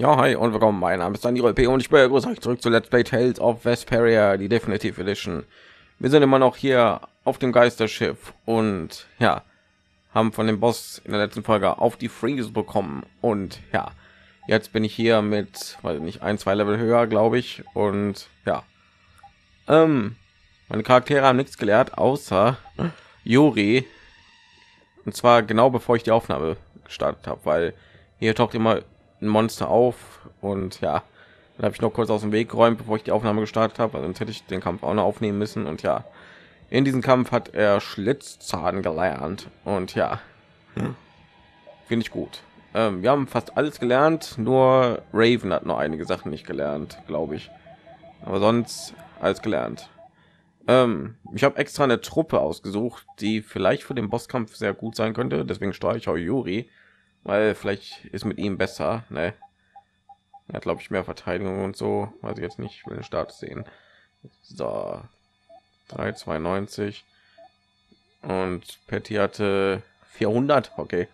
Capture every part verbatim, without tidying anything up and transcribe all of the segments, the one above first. Ja, hi und willkommen, mein Name ist DanieruLP und ich begrüße euch zurück zu Let's Play Tales of Vesperia, die Definitive Edition. Wir sind immer noch hier auf dem Geisterschiff und ja, haben von dem Boss in der letzten Folge auf die Freeze bekommen und ja, jetzt bin ich hier mit, weiß nicht, ein, zwei Level höher, glaube ich, und ja, ähm, meine Charaktere haben nichts gelernt, außer Yuri, und zwar genau bevor ich die Aufnahme gestartet habe, weil hier taucht immer ein Monster auf und ja, dann habe ich noch kurz aus dem Weg geräumt, bevor ich die Aufnahme gestartet habe, also sonst hätte ich den Kampf auch noch aufnehmen müssen. Und ja, in diesem Kampf hat er Schlitzzahn gelernt und ja, hm. finde ich gut. Ähm, wir haben fast alles gelernt, nur Raven hat noch einige Sachen nicht gelernt, glaube ich, aber sonst alles gelernt. Ähm, ich habe extra eine Truppe ausgesucht, die vielleicht für den Bosskampf sehr gut sein könnte, deswegen steuere ich auch Yuri, weil vielleicht ist mit ihm besser, ne? Er hat, glaube ich, mehr Verteidigung und so, weiß ich jetzt nicht, ich will den Start sehen. So, dreihundertzweiundneunzig und Patty hatte vierhundert, okay,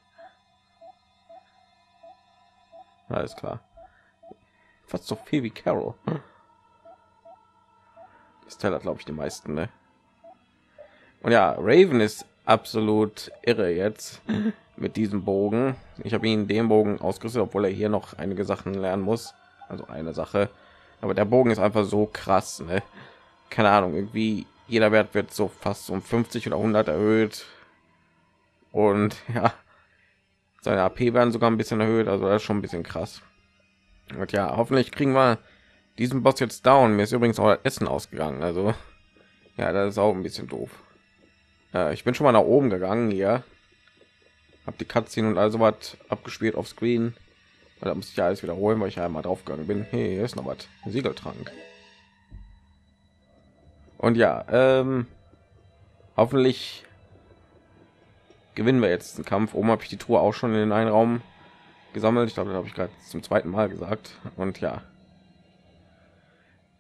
alles klar, fast so viel wie Karol. Estelle hat, glaube ich, die meisten, ne? Und ja, Raven ist absolut irre jetzt mit diesem Bogen. Ich habe ihn den Bogen ausgerüstet, obwohl er hier noch einige Sachen lernen muss, also eine Sache, aber der Bogen ist einfach so krass, ne? Keine Ahnung, irgendwie jeder Wert wird so fast um fünfzig oder hundert erhöht und ja, seine A P werden sogar ein bisschen erhöht, also das ist schon ein bisschen krass. Und ja, hoffentlich kriegen wir diesen Boss jetzt down. Mir ist übrigens auch Essen ausgegangen, also ja, das ist auch ein bisschen doof. Ich bin schon mal nach oben gegangen hier, habe die Cutscene und also was abgespielt auf Screen. Da muss ich ja alles wiederholen, weil ich einmal drauf gegangen bin. Hey, hier ist noch was, Siegeltrank. Und ja, ähm, hoffentlich gewinnen wir jetzt den Kampf. Oben habe ich die Truhe auch schon in den einen Raum gesammelt. Ich glaube, das habe ich gerade zum zweiten Mal gesagt. Und ja,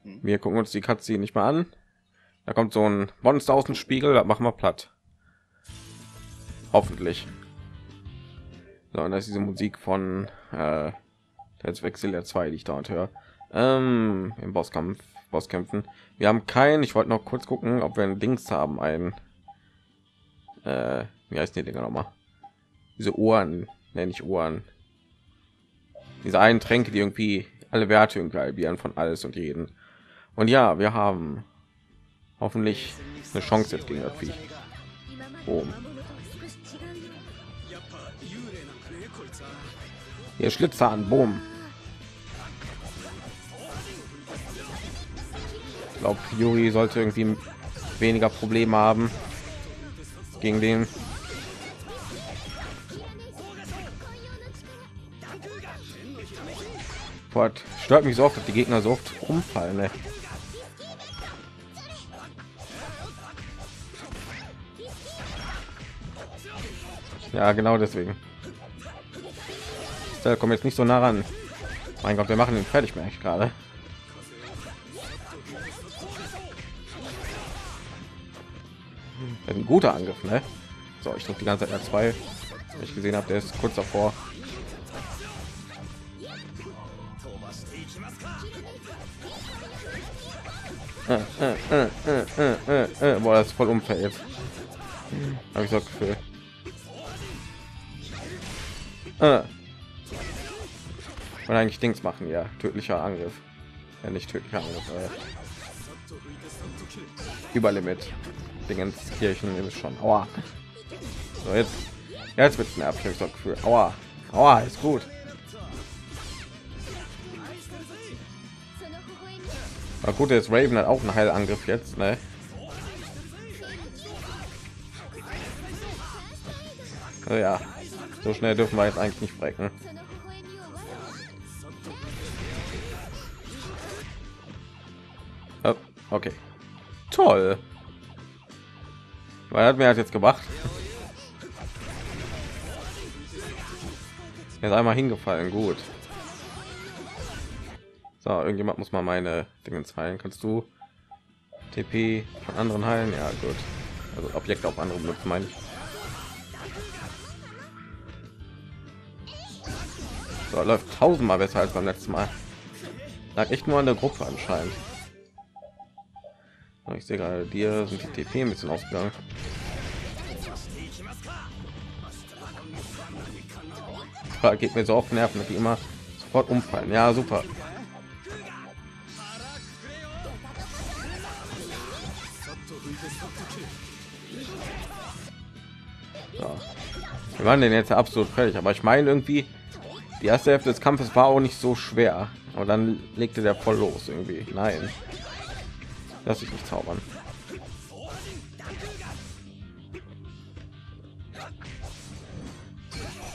wir gucken uns die Cutscene nicht mehr an. Da kommt so ein Monster aus dem Spiegel, da machen wir platt. Hoffentlich. So, und das ist diese Musik von äh, jetzt Wechsel der zwei, die ich dauernd höre. Ähm, Im Bosskampf, Bosskämpfen. Wir haben keinen, ich wollte noch kurz gucken, ob wir ein Dings haben, ein... Äh, wie heißt die Dinger nochmal? Diese Ohren, nenne ich Ohren. Diese einen Tränke, die irgendwie alle Werte irgendwie halbieren von alles und jeden. Und ja, wir haben... hoffentlich eine Chance jetzt gegen das Vieh. Boom. Hier Schlitzer an, boom. Ich glaube, Yuri sollte irgendwie weniger Probleme haben gegen den. Gott, stört mich so oft, dass die Gegner so oft umfallen, ey. Ja, genau deswegen. Da kommen jetzt nicht so nah ran. Mein Gott, wir machen ihn fertig, merke ich gerade. Ein guter Angriff, ne? So, ich drücke die ganze Zeit R zwei. Ich gesehen habe, der ist kurz davor. Äh, äh, äh, äh, äh, äh. Boah, das ist voll unfair jetzt. Habe ich so Gefühl. Und eigentlich Dings machen, ja, tödlicher Angriff, ja, nicht tödlicher Angriff, äh. Überlimit, Dingens Kirchen ist schon. Aua. So, jetzt, jetzt wird es nervig, ich so Gefühl. Aua. Aua, ist gut. Aber gut, jetzt Raven hat auch einen Heilangriff jetzt, ne? Also, ja. So schnell dürfen wir jetzt eigentlich nicht brechen. Oh, okay. Toll. Weil hat mir das jetzt gemacht. Jetzt einmal hingefallen, gut. So, irgendjemand muss mal meine Dinge heilen. Kannst du T P von anderen heilen? Ja, gut. Also Objekte auf andere benutzen, meine ich. Oder läuft tausendmal besser als beim letzten Mal. Lag echt nur an der Gruppe anscheinend. Ich sehe gerade, dir sind die T P ein bisschen ausgegangen. Das geht mir so auf den Nerven, dass die immer sofort umfallen. Ja, super. So. Wir waren den jetzt absolut fertig, aber ich meine irgendwie, die erste Hälfte des Kampfes war auch nicht so schwer, aber dann legte der voll los irgendwie. Nein, lass ich mich zaubern.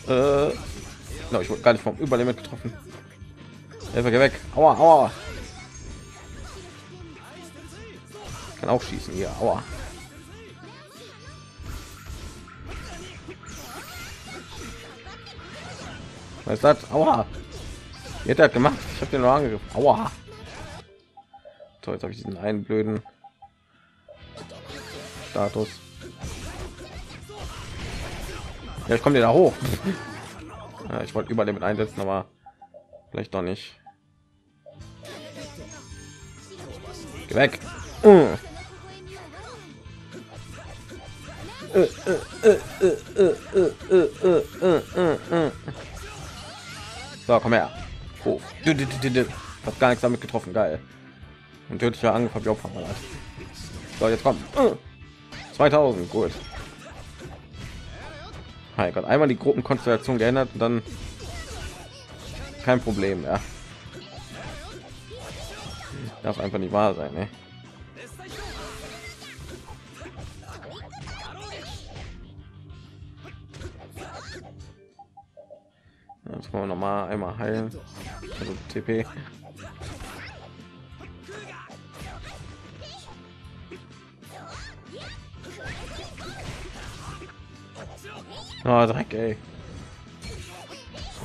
Äh, no, ich wurde gar nicht vom Überleben getroffen. Einfach weg. Aua, aua. Ich kann auch schießen hier. Aua. Was ist das? Aua. Wie hat er gemacht? Ich habe den nur angegriffen. Aua. So, jetzt habe ich diesen einen blöden Status. Ja, ich komme dir da hoch. Ja, ich wollte überall mit einsetzen, aber vielleicht doch nicht. Geh weg. Uh. Uh, uh, uh, uh, uh, uh, uh, uh, uh. So, komm her. Oh. Du, du, du, du. Hat gar nichts damit getroffen, geil. Und tödlicher Angriff habe ich auch verballert. So, jetzt kommt uh. zweitausend, gut. Hey Gott, einmal die Gruppenkonstellation geändert und dann kein Problem mehr. Darf einfach nicht wahr sein, ne? Jetzt wollen wir noch mal einmal heilen, also T P. Oh, Dreck, ey.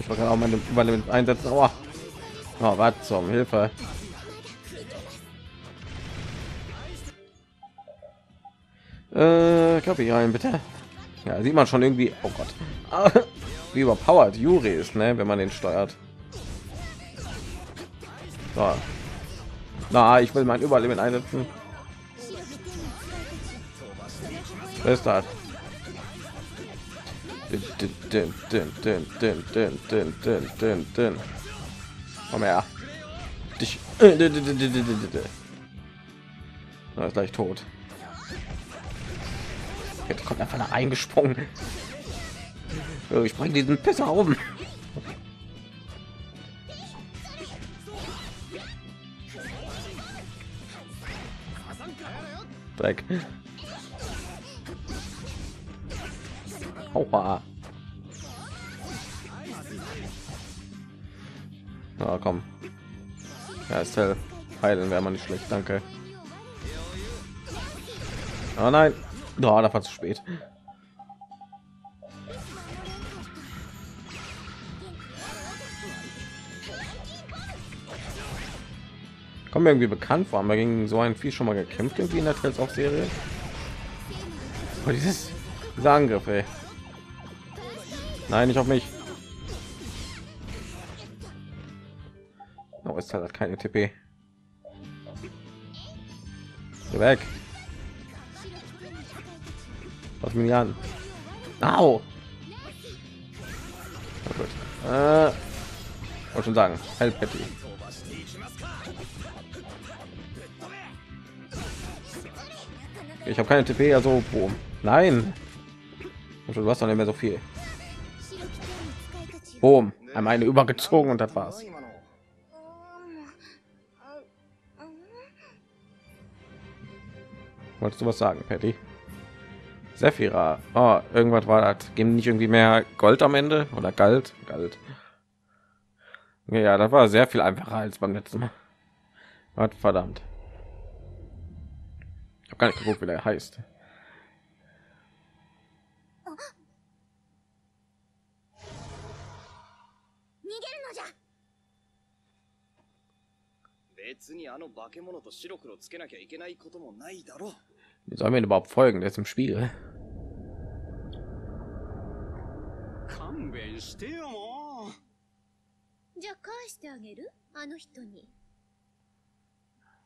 Ich war gerade auch meine Überleben einsetzen. Oh, oh, was zum Hilfe. Äh, Copy rein, bitte. Ja, sieht man schon irgendwie. Oh Gott. Wie überpowered Yuri ist, ne, wenn man den steuert. So. Na, ich will mein Überleben einsetzen. Was ist das? Komm her. Dich. Na, ist gleich tot. Jetzt kommt einfach da eingesprungen. Ich bringe diesen Pisser oben. Dreck. Aua. Na komm. Ja, Estelle. Heilen wäre man nicht schlecht, danke. Oh nein. Oh, da war zu spät. Kommt mir irgendwie bekannt vor, haben wir gegen so ein Vieh schon mal gekämpft irgendwie in der Tales of Serie. Oh, dieses dieser Angriff, ey. Nein, nicht auf mich. No, ist halt keine T P. Geh weg. Was mir an? Au! Oh, gut. Äh, wollte schon sagen, halt Patty. Ich habe keine T P, also boom. Nein, du hast doch nicht mehr so viel. Boom, einmal eine übergezogen und das war's. Wolltest du was sagen, Patty? Sephira, oh, irgendwas war das. Geben nicht irgendwie mehr Gold am Ende oder Galt? Galt. Ja, das war sehr viel einfacher als beim letzten Mal. Was verdammt. Ich habe gar nicht geguckt, wie der heißt. Wie sollen wir ihn überhaupt folgen? Der ist im Spiel. じゃあ返してあげる？あの人に。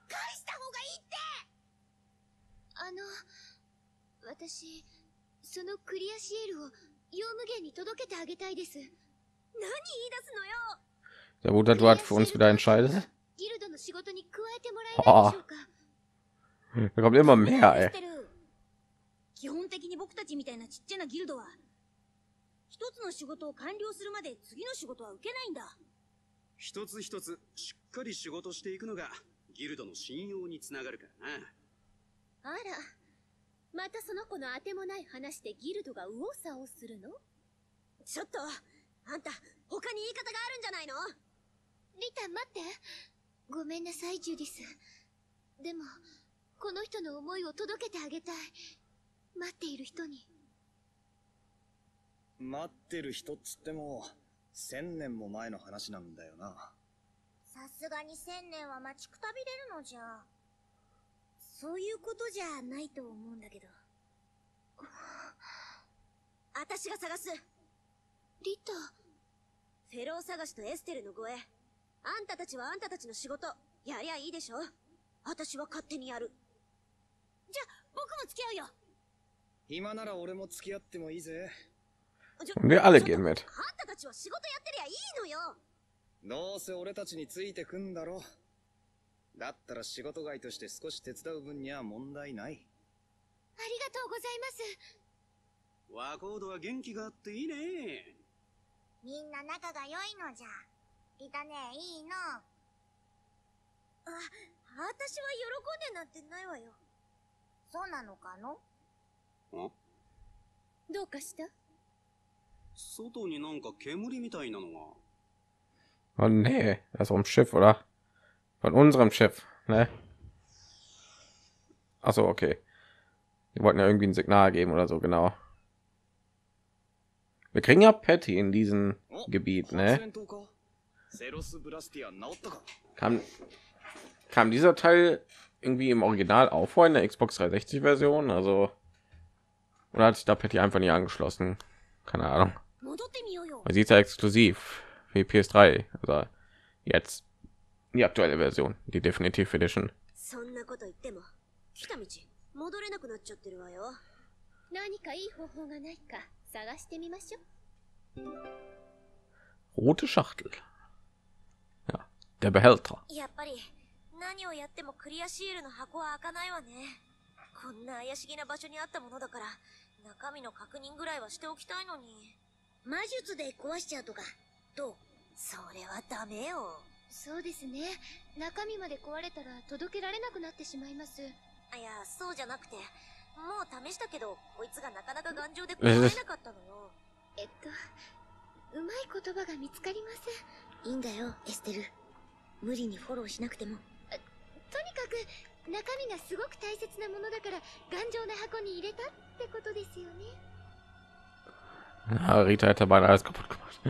返した方がいいって！あの、私、そのクリアシエルをヨウムゲンに届けてあげたいです。何言い出すのよ！Der Bruder hat für uns wieder entscheidet. Oh. Da kommt immer mehr, ey. Rita, warte. Gomen, Judith. Demo, kono hito no omoi o todokete agetai. Matte iru hito ni. Matte iru hito tsutte mo, sen nen mo mae no hanashi nan da yo na. Sasuga ni sen nen wa machi ku tabireru no ja. Sou iu koto ja nai to omou nda kedo. Atashi ga sagasu. Rita, Fero sagashi to Estelle no goe. あんたたちはあんたたちの仕事やりゃいいでしょ。私は勝手にやる。じゃあ、僕も付き合うよ。今なら俺も付き合ってもいいぜ。Wir alle gehen mit。あんたたちは仕事やってりゃいいのよ。どうせ俺たちについてくんだろ。だったら仕事外として少し手伝う分には問題ない。ありがとうございます。ワコードは元気があっていいね。みんな仲が良いのじゃ。 Rita, ne, ii no. Ah, atashi wa yorokonde natte nai wa yo. So nano ka no? Hm? Dou ka shita? Soto ni nanka kemuri mitai na no ga. Oh nee, das vom Schiff, oder? Von unserem Schiff, ne? Ach so, okay. Wir wollten ja irgendwie ein Signal geben oder so, genau. Wir kriegen ja Patty in diesem Gebiet, ne? Kam, kam dieser Teil irgendwie im Original auch vor in der Xbox dreihundertsechzig Version, also oder hat sich da Patty einfach nicht angeschlossen? Keine Ahnung. Man sieht ja exklusiv für P S drei, also jetzt die aktuelle Version, die Definitive Edition. Rote Schachtel. Der Behälter. Äh. 無理にフォローしなくても。とにかく中身がすごく大切なものだから、頑丈な箱に入れたってことですよね。Ah, Rita hätte beinahe alles kaputt gemacht.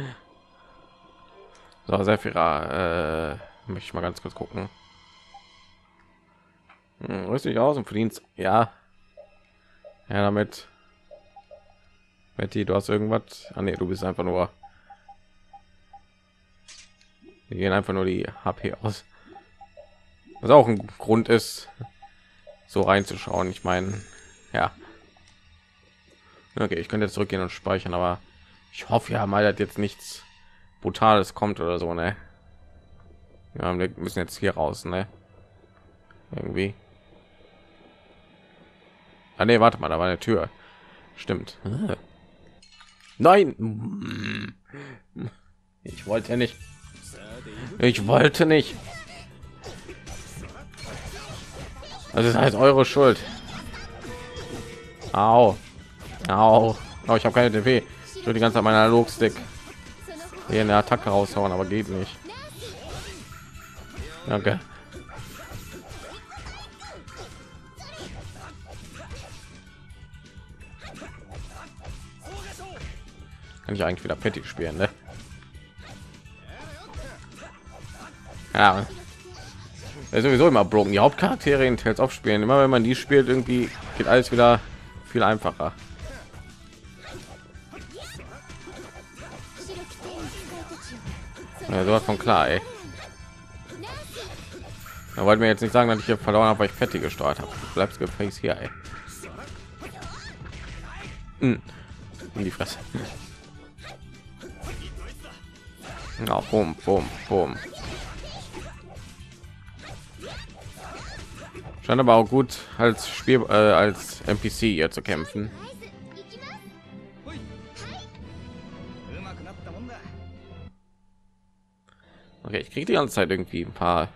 So, Sephira, äh, möchte ich mal ganz kurz gucken. Hm, rüst dich aus und verdienst. Ja. Ja, damit. Betty, du hast irgendwas. Ah, nee, du bist einfach nur. Wir gehen einfach nur die H P aus, was auch ein Grund ist, so reinzuschauen. Ich meine, ja, okay, ich könnte jetzt zurückgehen und speichern, aber ich hoffe ja mal, dass jetzt nichts Brutales kommt oder so, ne? Ja, wir müssen jetzt hier raus, ne? Irgendwie. Ah ne, warte mal, da war eine Tür. Stimmt. Nein, ich wollte nicht. Ich wollte nicht. Also, das heißt eure Schuld. Au. Au. Oh, ich habe keine T V. Ich will die ganze Zeit meinen Analogstick hier in der Attacke raushauen, aber geht nicht. Danke. Kann ich eigentlich wieder Patty spielen, ne? Ja, ist sowieso immer broken. Die Hauptcharaktere in Tales of spielen immer, wenn man die spielt, irgendwie geht alles wieder viel einfacher. Ja, sowas von klar, ey. Da wollte mir jetzt nicht sagen, dass ich hier verloren habe, weil ich Patty gesteuert habe. Bleibst gefälligst hier, ey. In die Fresse. Ja, boom, boom, boom. Scheint aber auch gut als Spiel äh, als N P C hier zu kämpfen. Okay, ich kriege die ganze Zeit irgendwie ein paar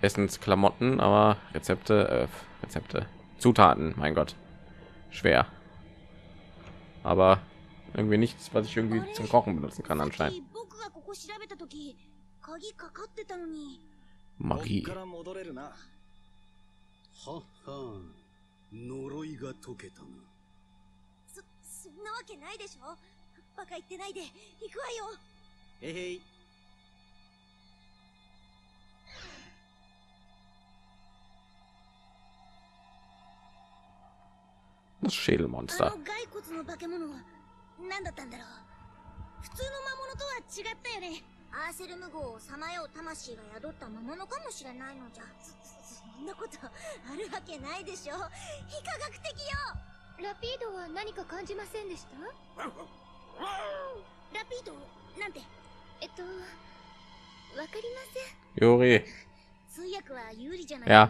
Essensklamotten, aber Rezepte, äh, Rezepte, Zutaten, mein Gott, schwer. Aber irgendwie nichts, was ich irgendwie zum Kochen benutzen kann anscheinend. Magie. Das Schädelmonster. Yuri. Ja.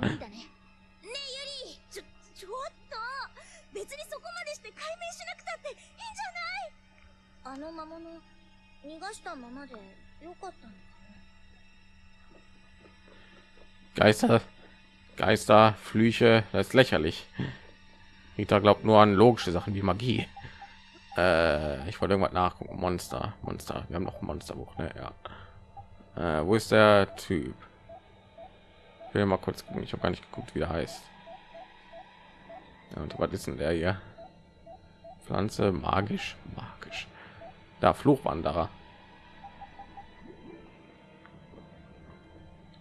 Geister, Geister, Flüche, das ist lächerlich. Rita glaubt nur an logische Sachen wie Magie. Äh, ich wollte irgendwas nachgucken. Monster, Monster. Wir haben noch ein Monsterbuch, ne? Ja. Äh, wo ist der Typ? Ich will mal kurz gucken. Ich habe gar nicht geguckt, wie der heißt. Ja, und was ist denn der hier? Pflanze, magisch, magisch. Da, Fluchwanderer.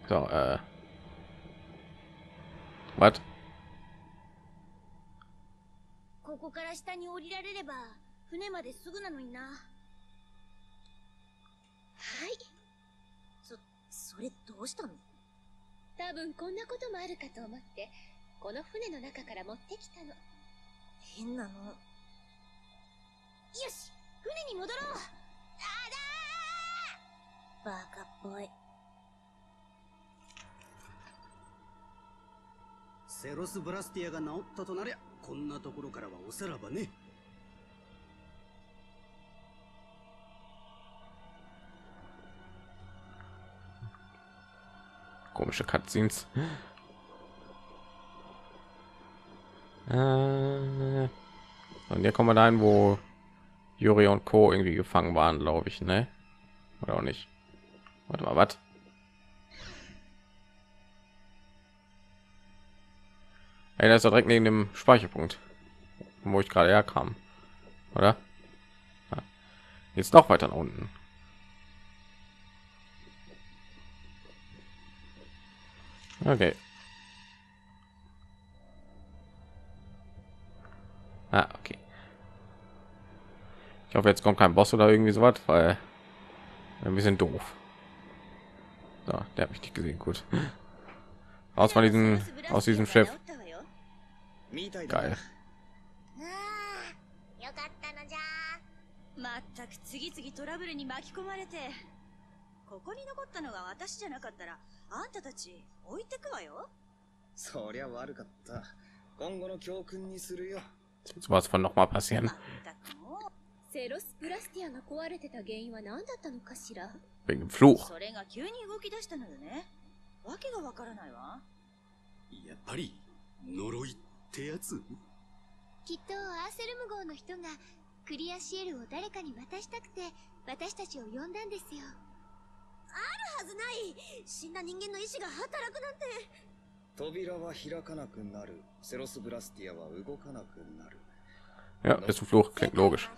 So, äh. Was? Komische Cutscenes. äh, und hier kommen wir dahin, wo Yuri und Co. irgendwie gefangen waren, glaube ich, ne? Oder auch nicht. Warte mal, was? Ey, das ist doch direkt neben dem Speicherpunkt, wo ich gerade herkam, oder? Ja. Jetzt noch weiter nach unten. Okay. Ah, okay. Ich hoffe, jetzt kommt kein Boss oder irgendwie so was, weil ein bisschen doof. So, der hat mich nicht gesehen. Gut. Aus von diesem, aus diesem Schiff. Geil. So was von noch mal passieren. Wegen dem Fluch. Ja, ist ein Fluch, klingt logisch.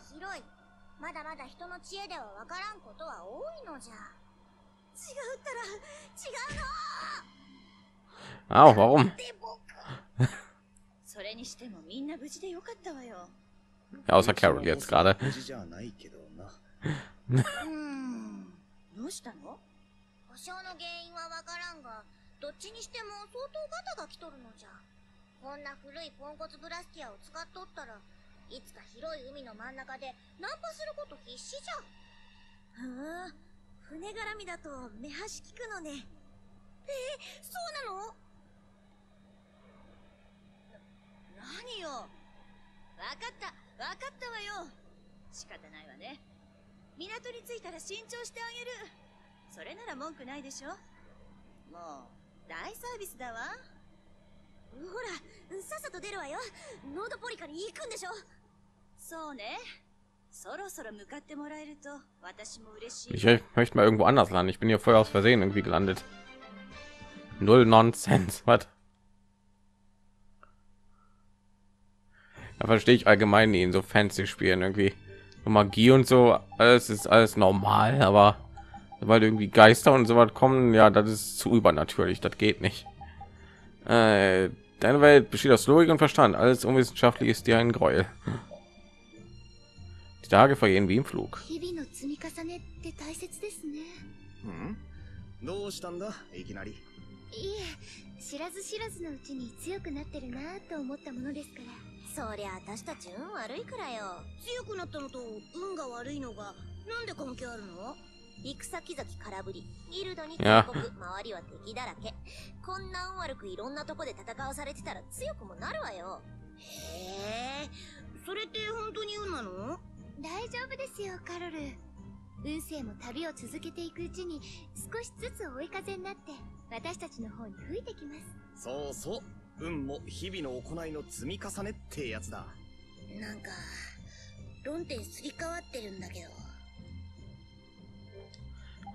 Au, warum? Ja, außer Karol jetzt gerade. どうしたの？故障の原因はわからんが、どっちにしても相当ガタが来とるのじゃ。こんな古いポンコツブラスティアを使っとったら、いつか広い海の真ん中でナンパすること必死じゃん。はあ、船絡みだと目端効くのね。えー、そうなの？な、何よ。わかった、わかったわよ。仕方ないわね。港に着いたら新調してあげる。それなら文句ないでしょ。もう大サービスだわ。ほら、さっさと出るわよ。ノードポリカに行くんでしょ。そうね。そろそろ向かってもらえると私も嬉しい。Ich möchte mal irgendwo anders landen. Ich bin hier voll aus Versehen irgendwie gelandet. Null Nonsens. Was? Da verstehe ich allgemein ihn so fancy spielen irgendwie. Magie und so, alles ist alles normal, aber weil irgendwie Geister und so was kommen, ja, das ist zu übernatürlich, das geht nicht. Äh, deine Welt besteht aus Logik und Verstand, alles unwissenschaftlich ist dir ein Gräuel. Die Tage vergehen wie im Flug. Hm? Ja.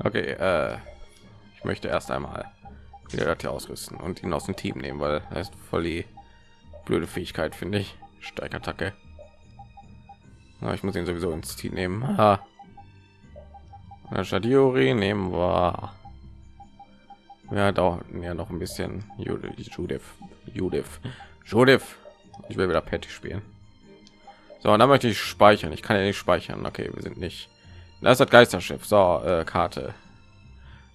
Okay, äh, ich möchte erst einmal wieder das hier ausrüsten und ihn aus dem Team nehmen, weil das ist voll die blöde Fähigkeit, finde ich. Steigattacke. Aber ich muss ihn sowieso ins Team nehmen. Aha. Anstatt Yuri nehmen wir. Ja, dauern ja noch ein bisschen. Judith, Judith, Judith. Ich will wieder Patty spielen. So, und dann möchte ich speichern. Ich kann ja nicht speichern. Okay, wir sind nicht. Das ist das Geisterschiff. So, äh, Karte.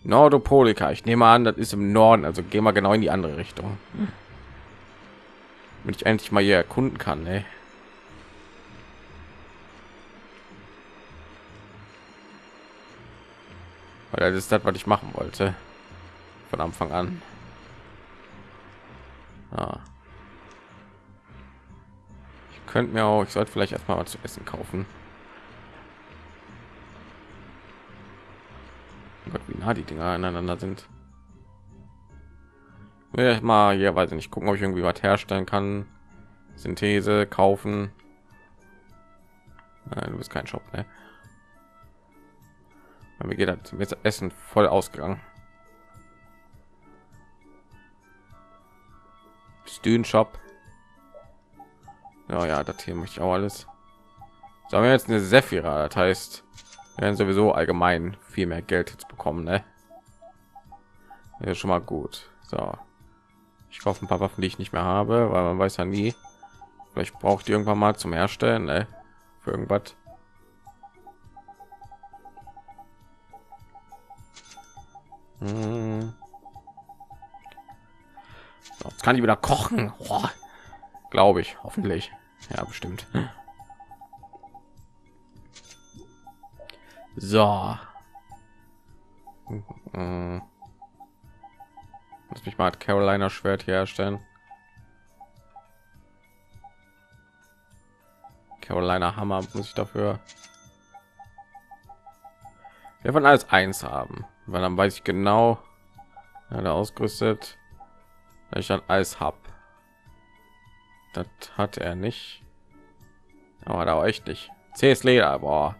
Nordopolica. Ich nehme an, das ist im Norden. Also gehen wir genau in die andere Richtung. Wenn ich endlich mal hier erkunden kann, ey. Weil das ist das, was ich machen wollte. Von Anfang an. Ah. Ich könnte mir auch, ich sollte vielleicht erstmal was zu essen kaufen. Gott, wie nah die Dinger aneinander sind. Ich mal hier, weiß ich nicht, gucken, ob ich irgendwie was herstellen kann. Synthese kaufen. Nein, du bist kein Shop, ne? Mir geht das mit Essen voll ausgegangen. Stühn-Shop. Ja, ja, das hier möchte ich auch alles. So, haben wir jetzt eine Sephira, das heißt, wir werden sowieso allgemein viel mehr Geld jetzt bekommen, ne? Das ist schon mal gut. So, ich kaufe ein paar Waffen, die ich nicht mehr habe, weil man weiß ja nie, vielleicht braucht die irgendwann mal zum Herstellen, ne? Für irgendwas. Hm. So, jetzt kann ich wieder kochen, oh, glaube ich, hoffentlich, ja, bestimmt. So, hm. Lass mich mal das Carolina Schwert hier herstellen. Carolina Hammer muss ich dafür. Wir von alles eins haben, weil dann weiß ich genau, ja, da ausgerüstet, wenn ich dann alles hab. Das hat er nicht, aber da war echt nicht. C S Leder, aber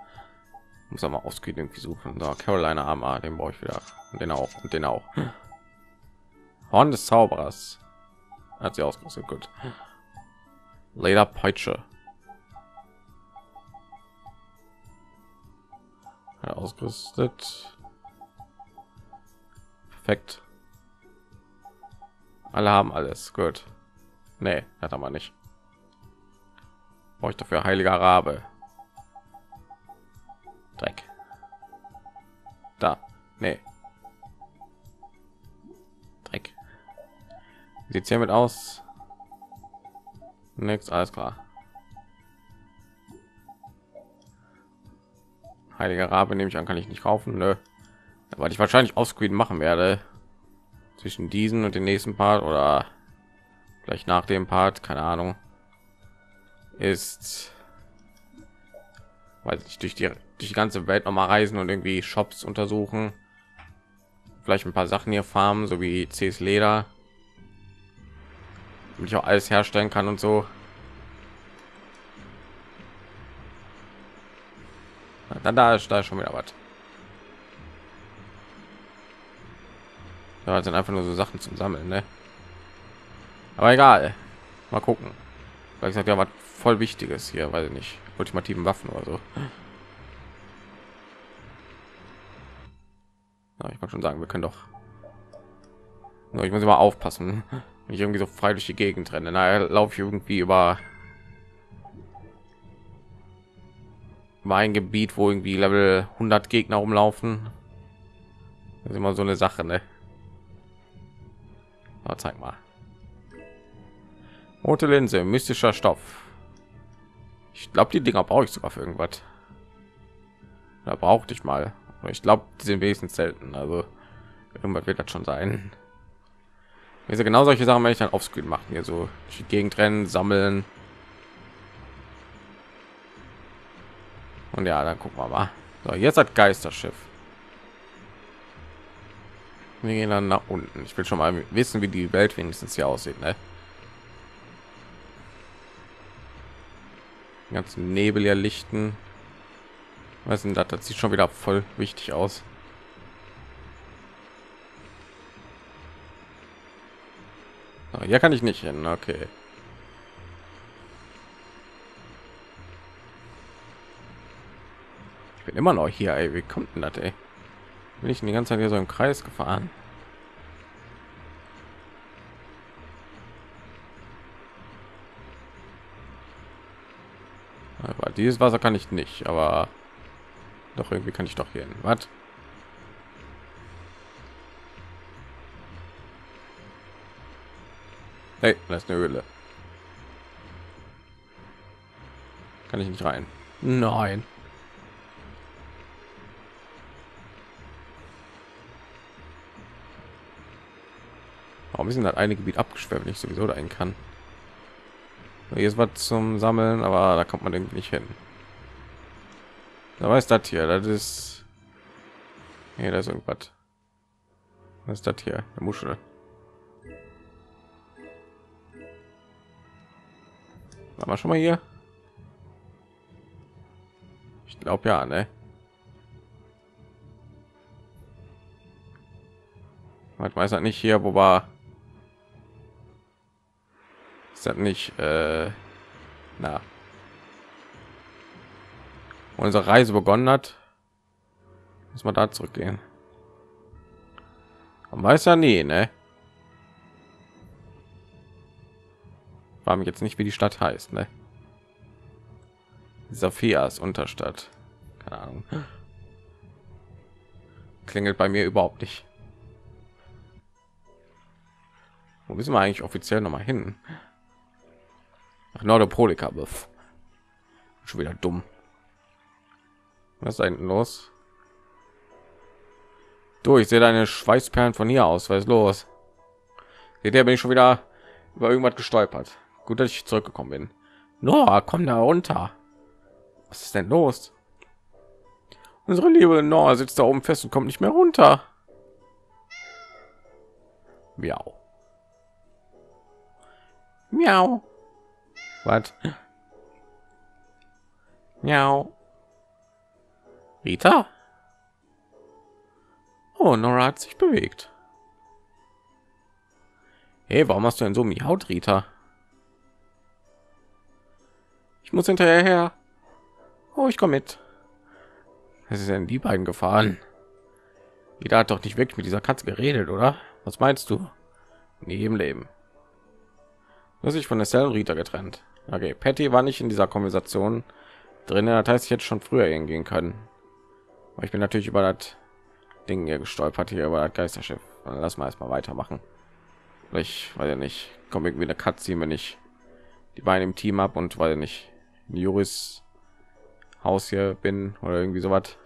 muss aber ausgehen irgendwie suchen. Da Carolina Hammer, den brauche ich wieder, und den auch und den auch. Horn des Zauberers hat sie ausgerüstet. Gut. Lederpeitsche. Ausgerüstet, perfekt. Alle haben alles gut. Nee, hat aber nicht. Brauche ich dafür heiliger Rabe. Dreck. Da Nee. Dreck. Sieht's hiermit aus? Nix, alles klar. Heiliger Rabe nehme ich an, kann ich nicht kaufen, ne? Weil ich wahrscheinlich Offscreen machen werde zwischen diesen und den nächsten Part oder gleich nach dem Part, keine Ahnung, ist, weiß ich, durch die durch die ganze Welt noch mal reisen und irgendwie Shops untersuchen, vielleicht ein paar Sachen hier farmen, so wie Cs Leder, damit ich auch alles herstellen kann und so. Dann da ist da ist schon wieder was. Ja, sind einfach nur so Sachen zum Sammeln, ne? Aber egal, mal gucken. Vielleicht hat ja was voll Wichtiges hier, weil nicht ultimativen Waffen oder so. Ja, ich kann schon sagen, wir können doch. Nur ich muss immer aufpassen, wenn ich irgendwie so frei durch die Gegend renne. Na, laufe ich irgendwie über, über ein Gebiet, wo irgendwie Level hundert Gegner rumlaufen. Das ist immer so eine Sache, ne? Na, zeig mal. Rote Linse, mystischer Stoff. Ich glaube, die Dinger brauche ich sogar für irgendwas. Da brauchte ich mal. Ich glaube, die sind wenigstens selten. Also irgendwas wird das schon sein. Also genau solche Sachen werde ich dann offscreen machen. Hier so durch die Gegend rennen, sammeln. Und ja, dann gucken wir mal. So, jetzt hat Geisterschiff. Wir gehen dann nach unten. Ich will schon mal wissen, wie die Welt wenigstens hier aussieht, ne? Den ganzen Nebel hier lichten. Was denn das? Das sieht schon wieder voll wichtig aus. Ja, hier kann ich nicht hin. Okay. Ich bin immer noch hier, ey. Wie kommt denn das, ey? Bin ich die ganze Zeit hier so im Kreis gefahren? Aber dieses Wasser kann ich nicht, aber doch irgendwie kann ich doch hier hin. Was? Hey, das ist eine Höhle. Kann ich nicht rein? Nein. Warum ist denn das eine Gebiet abgesperrt, wenn ich sowieso dahin kann? Hier ist was zum Sammeln, aber da kommt man irgendwie nicht hin. Da weiß das hier, das ist hier, da ist irgendwas. Was ist das hier? Eine Muschel. War wir schon mal hier? Ich glaube ja, ne? Man weiß halt nicht hier, wo war. Ist das nicht? Äh, na, wo unsere Reise begonnen hat, muss man da zurückgehen. Man weiß ja nie, ne? War mir jetzt nicht, wie die Stadt heißt, ne? Sofias Unterstadt. Keine Ahnung. Klingelt bei mir überhaupt nicht. Wo müssen wir eigentlich offiziell noch mal hin? Nach Nordopolica. Schon wieder dumm. Was ist da hinten los? Du, ich sehe deine Schweißperlen von hier aus. Was ist los? Seht ihr, bin ich schon wieder über irgendwas gestolpert. Gut, dass ich zurückgekommen bin. Nora, komm da runter. Was ist denn los? Unsere liebe Nora sitzt da oben fest und kommt nicht mehr runter. Miau. Miau. Was? Miau. Rita? Oh, Nora hat sich bewegt. Hey, warum hast du denn so miaut, Rita? Ich muss hinterher her. Oh, ich komme mit. Es ist denn die beiden gefahren? Rita hat doch nicht wirklich mit dieser Katze geredet, oder? Was meinst du? Nie im Leben. Dass ich von Estelle und Rita getrennt. Okay, Patty war nicht in dieser Konversation drin, das heißt, ich hätte schon früher hingehen können. Aber ich bin natürlich über das Ding hier gestolpert, hier über das Geisterschiff. Dann lass mal erstmal weitermachen. Ich weiß ja nicht, komme irgendwie eine Katze, wenn ich die Beine im Team ab und weil nicht in Juris Haus hier bin oder irgendwie so was.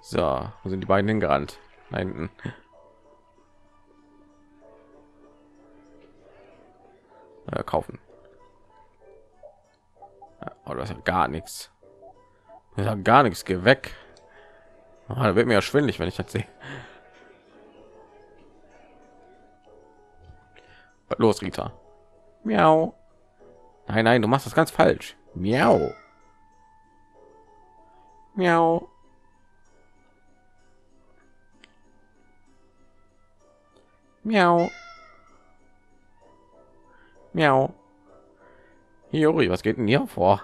So, wo sind die beiden hingerannt? Da hinten. Äh, kaufen. Oder oh, ja gar nichts. Ja gar nichts. Geh weg. Oh, da wird mir ja schwindelig, wenn ich das sehe. Was los, Rita? Miau. Nein, nein, du machst das ganz falsch. Miau. Miau. Miau. Miau. Juri, was geht denn hier vor?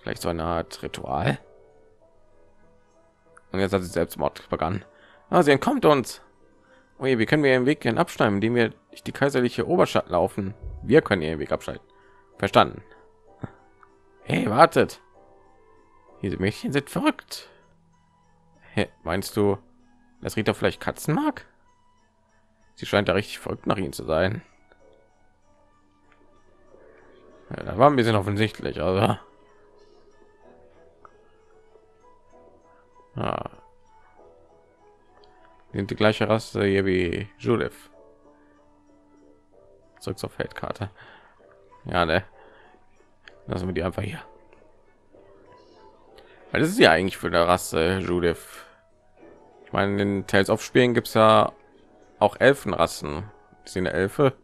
Vielleicht so eine Art Ritual. Und jetzt hat sie Selbstmord begann. Ah, sie entkommt uns. Oh je, wie können wir ihren Weg denn abschneiden, indem wir durch die kaiserliche Oberstadt laufen? Wir können ihren Weg abschneiden. Verstanden. Hey, wartet. Diese Mädchen sind verrückt. Hä, meinst du, dass Rita vielleicht Katzen mag? Sie scheint da richtig verrückt nach ihnen zu sein. Ja, das war ein bisschen offensichtlich, also. Ah. Sind die gleiche Rasse hier wie Judith. Zurück zur Feldkarte. Ja, ne. Lassen wir die einfach hier. Weil das ist ja eigentlich für eine Rasse Judith. Ich meine, in den Tales of Spielen gibt es ja auch Elfenrassen. Ist eine Elfe?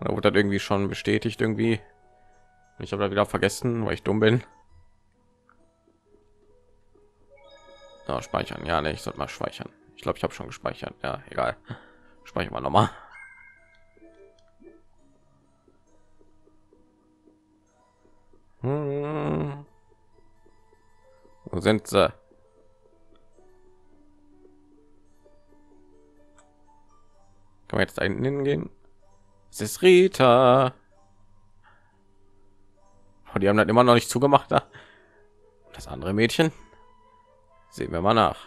Da wurde das irgendwie schon bestätigt irgendwie. Ich habe da wieder vergessen, weil ich dumm bin. Ja, speichern, ja, ne, ich sollte mal speichern. Ich glaube, ich habe schon gespeichert. Ja, egal. Speichern wir noch mal. Hm. Wo sind sie? Kann man jetzt da hinten hingehen? Es ist Rita. Oh, die haben das immer noch nicht zugemacht da. Das andere Mädchen. Sehen wir mal nach.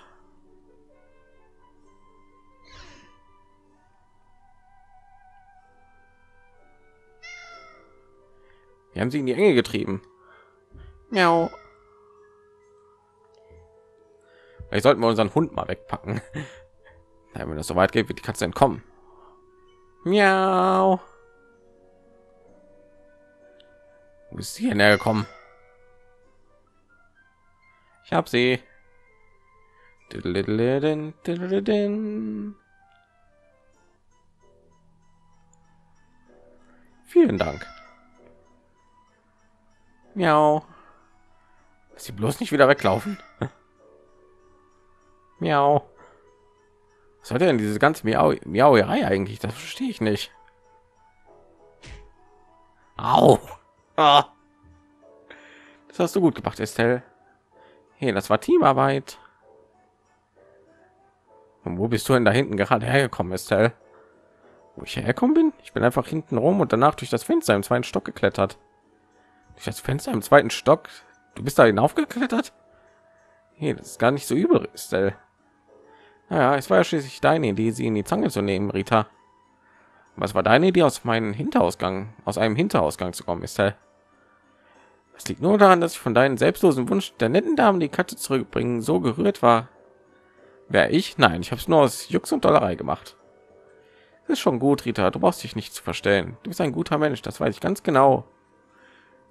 Wir haben sie in die Enge getrieben. Miau. Vielleicht sollten wir unseren Hund mal wegpacken. Wenn das so weit geht, wird die Katze entkommen. Miau. Wo ist sie näher gekommen? Ich habe sie. Vielen Dank. Miau. Dass sie bloß nicht wieder weglaufen. Miau. Was soll denn dieses ganze Miau Miauerei eigentlich? Das verstehe ich nicht. Au. Ah. Das hast du gut gemacht, Estelle. Hey, das war Teamarbeit. Und wo bist du denn da hinten gerade hergekommen, Estelle? Wo ich hergekommen bin? Ich bin einfach hinten rum und danach durch das Fenster im zweiten Stock geklettert. Durch das Fenster im zweiten Stock? Du bist da hinaufgeklettert? Hey, das ist gar nicht so übel, Estelle. Naja, es war ja schließlich deine Idee, sie in die Zange zu nehmen, Rita. Was war deine Idee, aus meinem Hinterausgang, aus einem Hinterausgang zu kommen, Estelle? Das liegt nur daran, dass ich von deinen selbstlosen Wunsch der netten Damen die Katze zurückbringen so gerührt war. Wer ich? Nein, ich habe es nur aus Jux und Dollerei gemacht. Das ist schon gut, Rita. Du brauchst dich nicht zu verstellen. Du bist ein guter Mensch, das weiß ich ganz genau.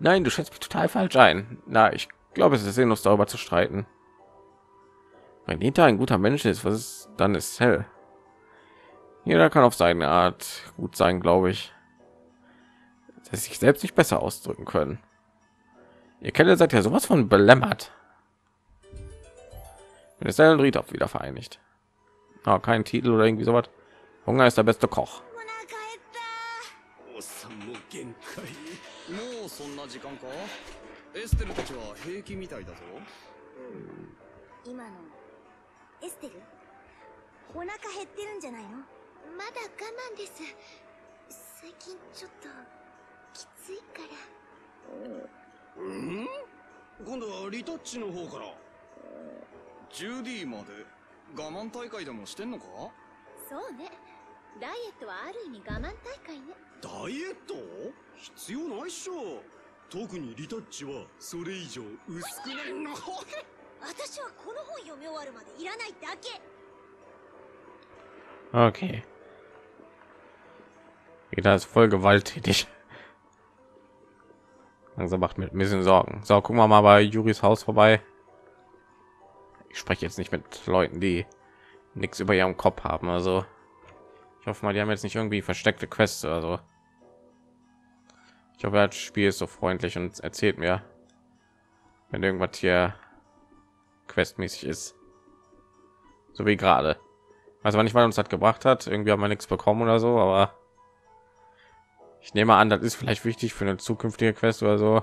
Nein, du schätzt mich total falsch ein. Na, ich glaube, es ist sinnlos, darüber zu streiten. Wenn Rita ein guter Mensch ist, was ist, dann ist hell. Jeder kann auf seine Art gut sein, glaube ich. Dass sich selbst nicht besser ausdrücken können. Ihr kennt, ihr seid ja sowas von belämmert. Wenn es dann Rita wieder vereinigt. Oh, kein Titel oder irgendwie so was. Hunger ist der beste Koch. うん今度はリタッチの方からジュディまで我慢大会でもしてんのかそうねダイエットはある意味我慢大会ねダイエット必要ないっしょ特にリタッチはそれ以上薄くなるの私はこの本読み終わるまでいらないだけ Okay. Rita ist voll gewalttätig. Langsam macht mir ein bisschen Sorgen. So, gucken wir mal bei Juris Haus vorbei. Ich spreche jetzt nicht mit Leuten, die nichts über ihrem Kopf haben. Also, ich hoffe mal, die haben jetzt nicht irgendwie versteckte Quests oder so. Ich hoffe, das Spiel ist so freundlich und erzählt mir, wenn irgendwas hier questmäßig ist. So wie gerade. Also wenn ich mal uns das gebracht hat, irgendwie haben wir nichts bekommen oder so, aber ich nehme an, das ist vielleicht wichtig für eine zukünftige Quest oder so.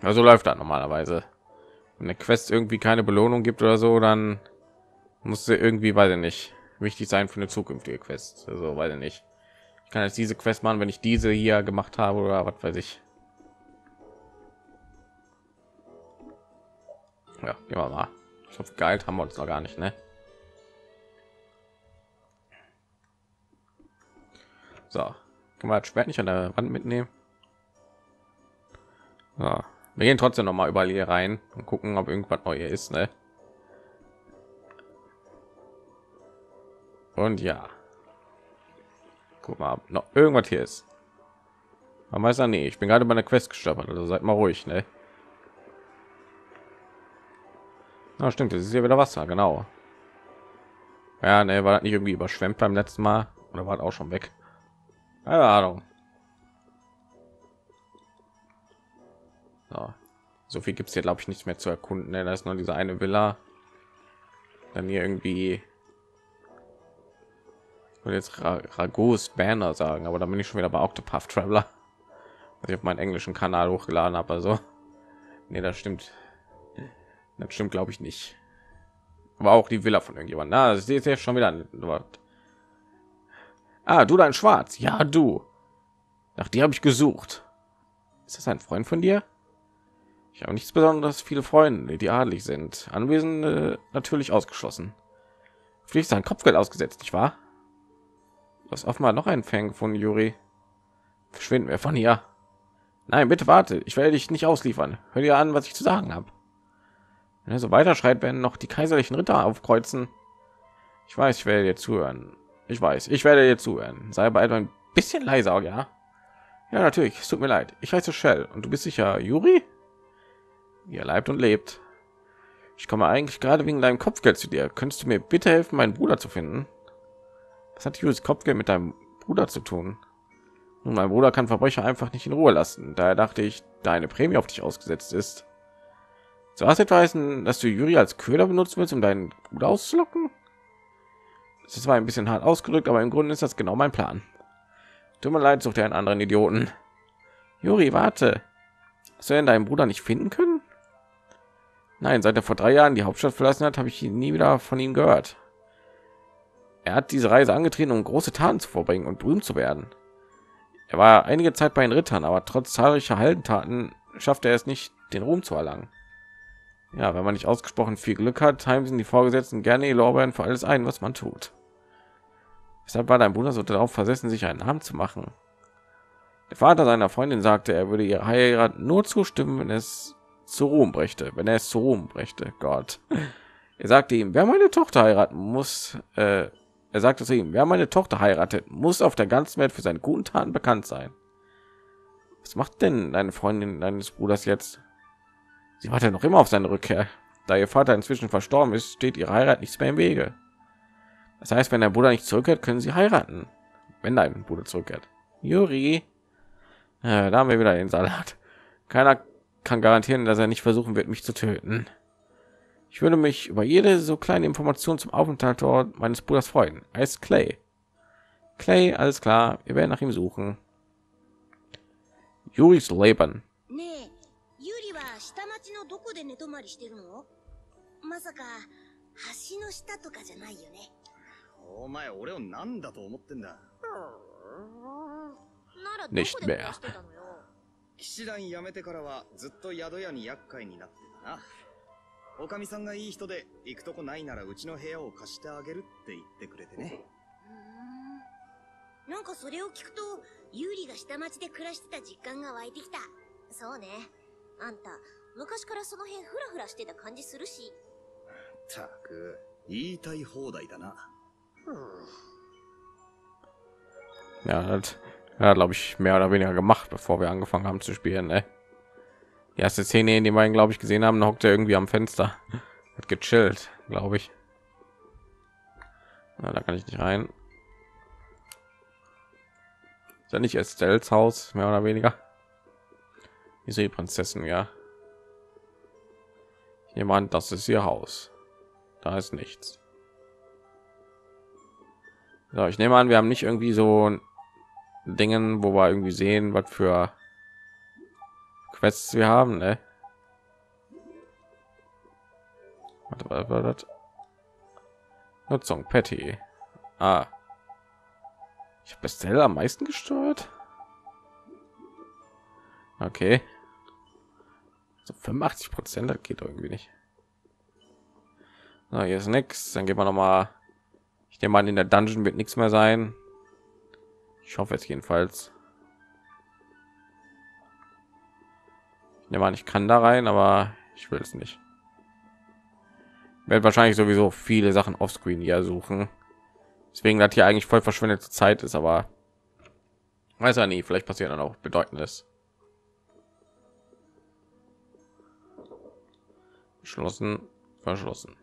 Also läuft das normalerweise. Wenn eine Quest irgendwie keine Belohnung gibt oder so, dann muss sie irgendwie, weiß ich nicht, wichtig sein für eine zukünftige Quest. Also weiß ich nicht. Ich kann jetzt diese Quest machen, wenn ich diese hier gemacht habe oder was weiß ich. Ja, gehen wir mal. Ich hoffe, geil haben wir uns noch gar nicht, ne? So, kann man das Schwert nicht an der Wand mitnehmen? So, wir gehen trotzdem noch mal überall hier rein und gucken, ob irgendwas Neues ist, ne? Und ja, guck mal, ob noch irgendwas hier ist. Man weiß ja nie. Ich bin gerade bei einer Quest gestolpert, also seid mal ruhig, ne? Na stimmt, das ist hier wieder Wasser, genau. Ja, ne, war das nicht irgendwie überschwemmt beim letzten Mal oder war das auch schon weg? Keine Ahnung. So, so viel gibt es hier, glaube ich, nichts mehr zu erkunden. Ne? Da ist nur diese eine Villa. Dann hier irgendwie. Ich will jetzt Ragos Banner sagen, aber dann bin ich schon wieder bei Octopath Traveler. Was ich auf meinen englischen Kanal hochgeladen habe. Also, nee, das stimmt. Das stimmt, glaube ich, nicht. Aber auch die Villa von irgendjemand. Na, das ist ja schon wieder. Ah, du dein Schwarz. Ja, du. Nach dir habe ich gesucht. Ist das ein Freund von dir? Ich habe nichts Besonderes. Viele Freunde, die adelig sind. Anwesende natürlich ausgeschlossen. Vielleicht sein Kopfgeld ausgesetzt, nicht wahr? Du hast offenbar noch einen Fan gefunden, Yuri. Verschwinden wir von hier. Nein, bitte warte. Ich werde dich nicht ausliefern. Hör dir an, was ich zu sagen habe. Wenn er so weiter schreit, werden noch die kaiserlichen Ritter aufkreuzen. Ich weiß, ich werde dir zuhören. Ich weiß, ich werde dir zuhören. Sei aber ein bisschen leiser, ja? Ja, natürlich. Es tut mir leid. Ich heiße Shell und du bist sicher Yuri? Ihr leibt und lebt. Ich komme eigentlich gerade wegen deinem Kopfgeld zu dir. Könntest du mir bitte helfen, meinen Bruder zu finden? Was hat Yuris Kopfgeld mit deinem Bruder zu tun? Nun, mein Bruder kann Verbrecher einfach nicht in Ruhe lassen. Daher dachte ich, deine Prämie auf dich ausgesetzt ist. Zuerst etwa heißen, dass du Yuri als Köder benutzen willst, um deinen Bruder auszulocken? Das war ein bisschen hart ausgedrückt, aber im Grunde ist das genau mein Plan. Tut mir leid, such dir einen anderen Idioten. Yuri, warte. Hast du denn deinen Bruder nicht finden können? Nein, seit er vor drei Jahren die Hauptstadt verlassen hat, habe ich nie wieder von ihm gehört. Er hat diese Reise angetreten, um große Taten zu vorbringen und berühmt zu werden. Er war einige Zeit bei den Rittern, aber trotz zahlreicher Heldentaten schaffte er es nicht, den Ruhm zu erlangen. Ja, wenn man nicht ausgesprochen viel Glück hat, heimsen die Vorgesetzten gerne Lorbeeren für alles ein, was man tut. Deshalb war dein Bruder so darauf versessen, sich einen Namen zu machen. Der Vater seiner Freundin sagte, er würde ihre Heirat nur zustimmen, wenn es zu Ruhm brächte. Wenn er es zu Ruhm brächte, Gott. Er sagte ihm, wer meine Tochter heiraten muss, äh, er sagte zu ihm, wer meine Tochter heiratet, muss auf der ganzen Welt für seine guten Taten bekannt sein. Was macht denn deine Freundin deines Bruders jetzt? Sie wartet noch immer auf seine Rückkehr. Da ihr Vater inzwischen verstorben ist, steht ihre Heirat nichts mehr im Wege. Das heißt, wenn der Bruder nicht zurückkehrt, können sie heiraten. Wenn dein Bruder zurückkehrt. Yuri. Äh, da haben wir wieder den Salat. Keiner kann garantieren, dass er nicht versuchen wird, mich zu töten. Ich würde mich über jede so kleine Information zum Aufenthaltsort meines Bruders freuen. Er ist Clay. Clay, alles klar. Wir werden nach ihm suchen. Yuris Leben. Nee, Yuri war Stadtmacht no doko de netomari shiteru no? Masaka hashi no shita toka janai yo ne? お前、俺を何だと思ってんだ。ならどこで暮らしてたのよ。騎士団辞めてからはずっと宿屋に厄介になってたな。おかみさんがいい人で行くとこないならうちの部屋を貸してあげるって言ってくれてね。なんかそれを聞くとユーリが下町で暮らしてた実感が湧いてきた。そうね。あんた昔からその辺フラフラしてた感じするし。ったく言いたい放題だな。Ja, das hat, glaube ich, mehr oder weniger gemacht, bevor wir angefangen haben zu spielen. Ne? Die erste Szene, in die wir ihn, glaube ich, gesehen haben, hockt er irgendwie am Fenster. Hat gechillt, glaube ich. Na, da kann ich nicht rein. Ist ja nicht Estelles Haus, mehr oder weniger. Ich sehe die Prinzessin, ja. Jemand, das ist ihr Haus. Da ist nichts. So, ich nehme an, wir haben nicht irgendwie so Dingen, wo wir irgendwie sehen, was für Quests wir haben, ne? Was war das? Nutzung Patty. Ah. Ich habe Estelle am meisten gesteuert. Okay. So fünfundachtzig Prozent, das geht irgendwie nicht. So, hier ist nichts. Dann gehen wir noch mal. Ich nehme an, in der Dungeon wird nichts mehr sein. Ich hoffe jetzt jedenfalls. Ich nehme an, ich kann da rein, aber ich will es nicht. Ich werde wahrscheinlich sowieso viele Sachen offscreen hier suchen. Deswegen hat hier eigentlich voll verschwendete Zeit ist, aber weiß ja nie, vielleicht passiert dann auch Bedeutendes. Geschlossen, verschlossen.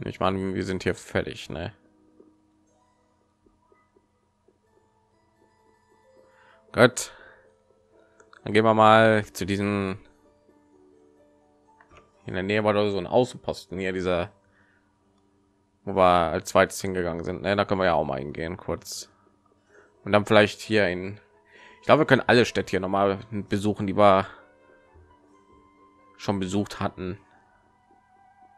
Ich meine, wir sind hier fertig, ne? Gut. Dann gehen wir mal zu diesen. In der Nähe war da so ein Außenposten hier, dieser, wo wir als zweites hingegangen sind. Ne, da können wir ja auch mal hingehen kurz. Und dann vielleicht hier in. Ich glaube, wir können alle Städte hier noch mal besuchen, die wir schon besucht hatten.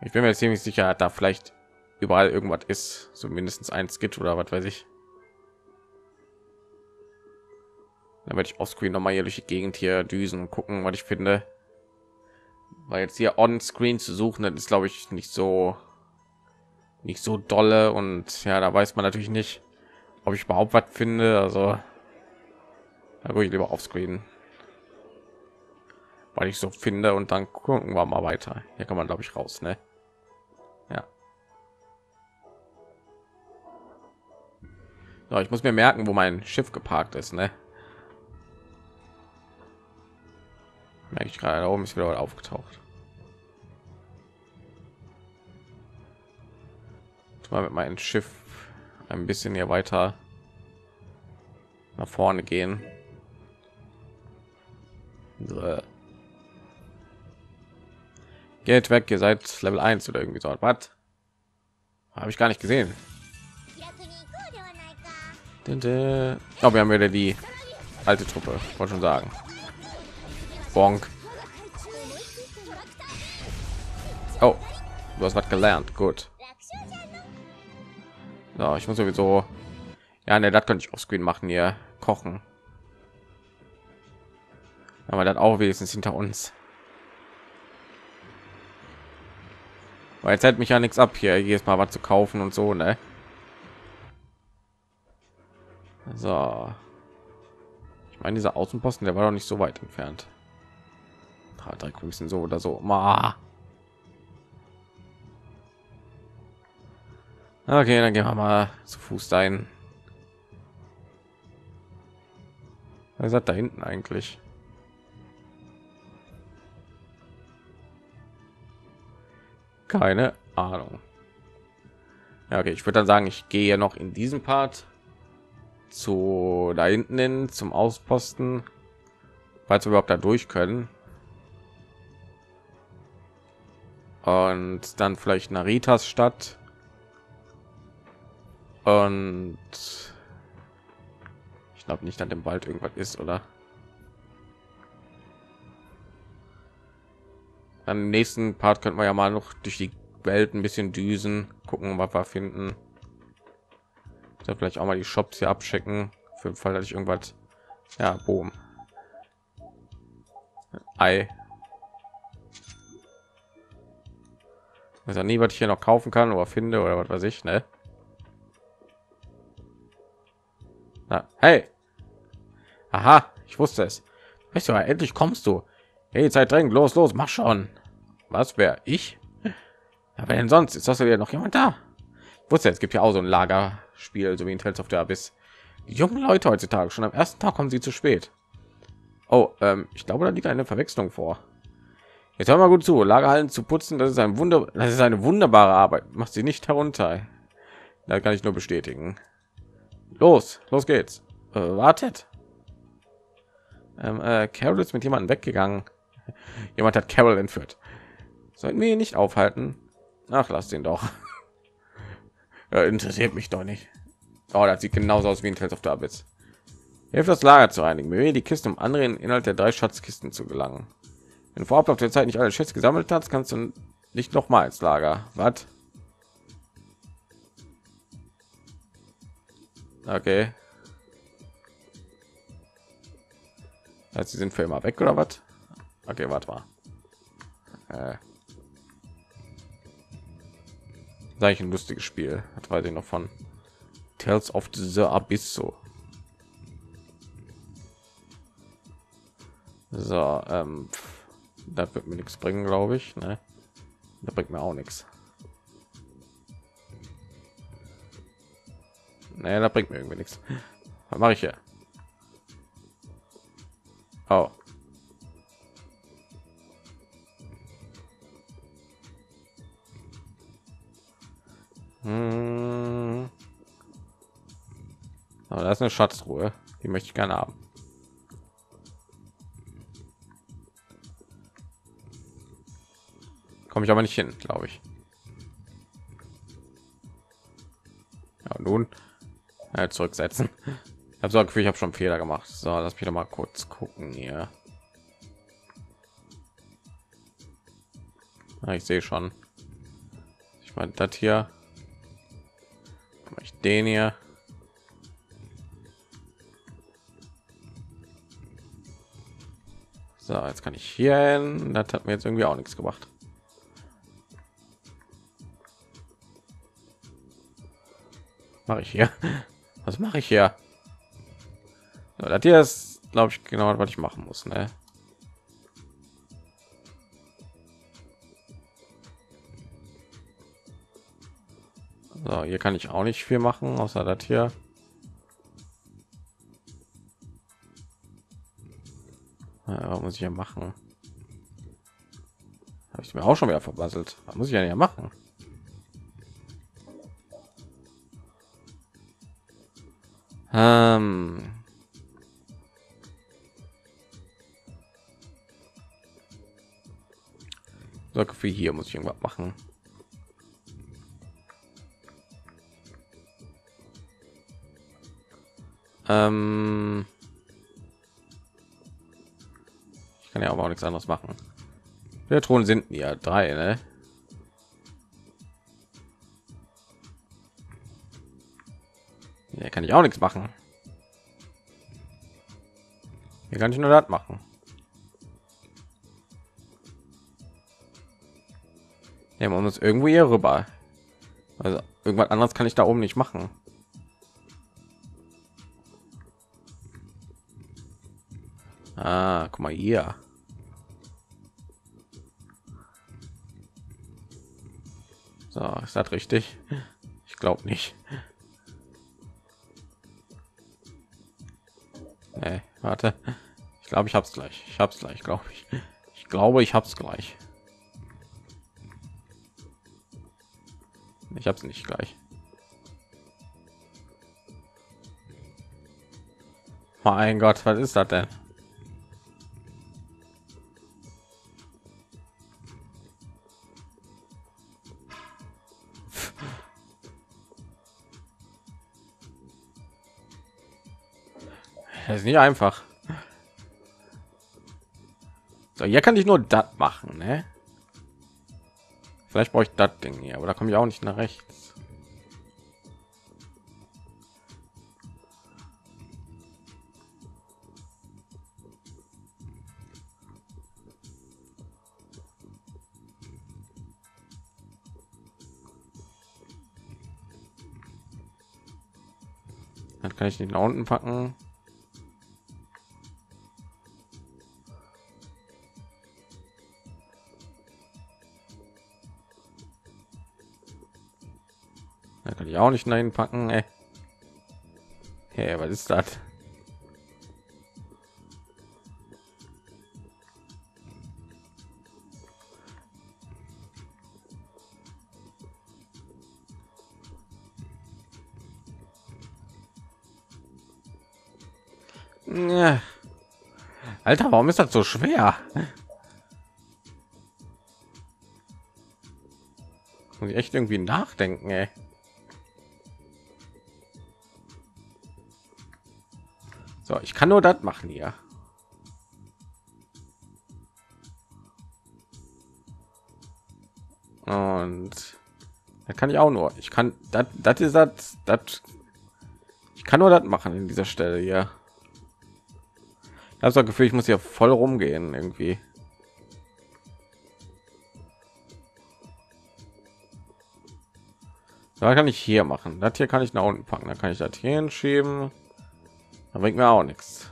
Ich bin mir ziemlich sicher, da vielleicht überall irgendwas ist, so mindestens ein Skit oder was weiß ich. Dann werde ich offscreen noch mal hier durch die Gegend hier düsen und gucken, was ich finde. Weil jetzt hier on Screen zu suchen, das ist, glaube ich, nicht so nicht so dolle und ja, da weiß man natürlich nicht, ob ich überhaupt was finde. Also da gehe ich lieber auf Screen, weil ich so finde und dann gucken wir mal weiter. Hier kann man, glaube ich, raus, ne? Ja. So, ich muss mir merken, wo mein Schiff geparkt ist, ne? Merke ich gerade, da oben ist wieder aufgetaucht. Jetzt mal mit meinem Schiff ein bisschen hier weiter nach vorne gehen. So. Geht weg, ihr seid Level eins oder irgendwie so. Was? Habe ich gar nicht gesehen. Oh, wir haben wieder die alte Truppe, wollte schon sagen. Bonk. Oh, du hast was gelernt. Gut. So, ich muss sowieso. Ja, ne, das könnte ich auf Screen machen hier. Kochen. Aber das auch wenigstens hinter uns. Weil jetzt hält mich ja nichts ab, hier jedes Mal was zu kaufen und so, ne? So. Ich meine, dieser Außenposten, der war doch nicht so weit entfernt. Drei Grüßen so oder so. Ma. Okay, dann gehen wir mal zu Fuß dahin. Was hat da hinten eigentlich? Keine Ahnung. Ja, okay, ich würde dann sagen, ich gehe noch in diesem Part zu da hinten hin zum Ausposten, falls wir überhaupt da durch können. Und dann vielleicht nach Ritas Stadt. Und ich glaube nicht, dass im Wald irgendwas ist, oder? Am nächsten Part könnten wir ja mal noch durch die Welt ein bisschen düsen, gucken, was wir finden. Vielleicht auch mal die Shops hier abchecken, für den Fall, dass ich irgendwas. Ja, boom. Ei. Ich weiß ja nie, was ich hier noch kaufen kann oder finde oder was weiß ich, ne? Na, hey. Aha, ich wusste es. Weißt du, endlich kommst du. Hey, Zeit drängt, los, los, mach schon. Was wäre ich? Aber denn sonst ist das ja noch jemand da. Ich wusste, es gibt ja auch so ein Lagerspiel, so wie in Tales of the Abyss. Die jungen Leute heutzutage, schon am ersten Tag kommen sie zu spät. Oh, ähm, ich glaube, da liegt eine Verwechslung vor. Jetzt hör mal gut zu. Lagerhallen zu putzen, das ist ein Wunder, das ist eine wunderbare Arbeit. Macht sie nicht herunter. Da kann ich nur bestätigen. Los, los geht's. Äh, wartet. Ähm, äh, Karol ist mit jemandem weggegangen. Jemand hat Karol entführt. Sollten wir ihn nicht aufhalten? Ach, lasst ihn doch. Ja, interessiert mich doch nicht. Oh, das sieht genauso aus wie ein Tales of the Abyss. Hilft das Lager zu einigen. Bewege die Kiste, um anderen Inhalt der drei Schatzkisten zu gelangen. Wenn du vor Ablauf der Zeit nicht alle Schätze gesammelt hast, kannst du nicht noch mal ins Lager. Was? Okay. Also sie sind für immer weg oder was? Okay, warte mal. Äh. Sei ich ein lustiges Spiel. Das weiß ich noch von Tales of the Abyss. So, so ähm, das wird mir nichts bringen, glaube ich. Ne? Da bringt mir auch nichts. Naja, da bringt mir irgendwie nichts. Was mache ich hier? Oh. Hm. Aber da ist eine Schatztruhe, die möchte ich gerne haben. Komme ich aber nicht hin, glaube ich. Ja, nun ja, zurücksetzen. Ich habe so ein Gefühl, ich habe schon Fehler gemacht. So, lass mich doch mal kurz gucken hier. Ja, ich sehe schon. Ich meine, das hier. Ich den hier. So, jetzt kann ich hier hin. Das hat mir jetzt irgendwie auch nichts gemacht. Mache ich hier? Was mache ich hier? So, das hier ist, glaube ich, genau, was ich machen muss, ne? So, hier kann ich auch nicht viel machen, außer das hier. Ja, was muss ich ja machen? Habe ich mir auch schon wieder verbasselt. Was muss ich ja nicht machen? Ähm so, für hier muss ich irgendwas machen. Ähm ich kann ja aber auch nichts anderes machen. Der Thron sind ja drei, ne? Ja, kann ich auch nichts machen. Hier kann ich nur das machen. Ja, man muss irgendwo hier rüber. Also irgendwas anderes kann ich da oben nicht machen. Ah, guck mal hier. So, ist das richtig? Ich glaube nicht. Nee, warte. Ich glaube, ich hab's gleich. Ich hab's gleich, glaube ich. Ich glaube, ich hab's gleich. Ich hab's nicht gleich. Mein Gott, was ist das denn? Das ist nicht einfach. So, hier kann ich nur das machen, ne? Vielleicht brauche ich das Ding hier, aber da komme ich auch nicht nach rechts. Dann kann ich den da unten packen. Da kann ich auch nicht dahin packen. Ey. Hey, was ist das? Alter, warum ist das so schwer? Muss ich echt irgendwie nachdenken, ey. So, ich kann nur das machen hier. Und da kann ich auch nur. Ich kann das, das ist das, das. Ich kann nur das machen in dieser Stelle hier. Also Gefühl, ich muss ja voll rumgehen irgendwie. Da kann ich hier machen. Das hier kann ich nach unten packen. Da kann ich das hier hinschieben. Da bringt mir auch nichts.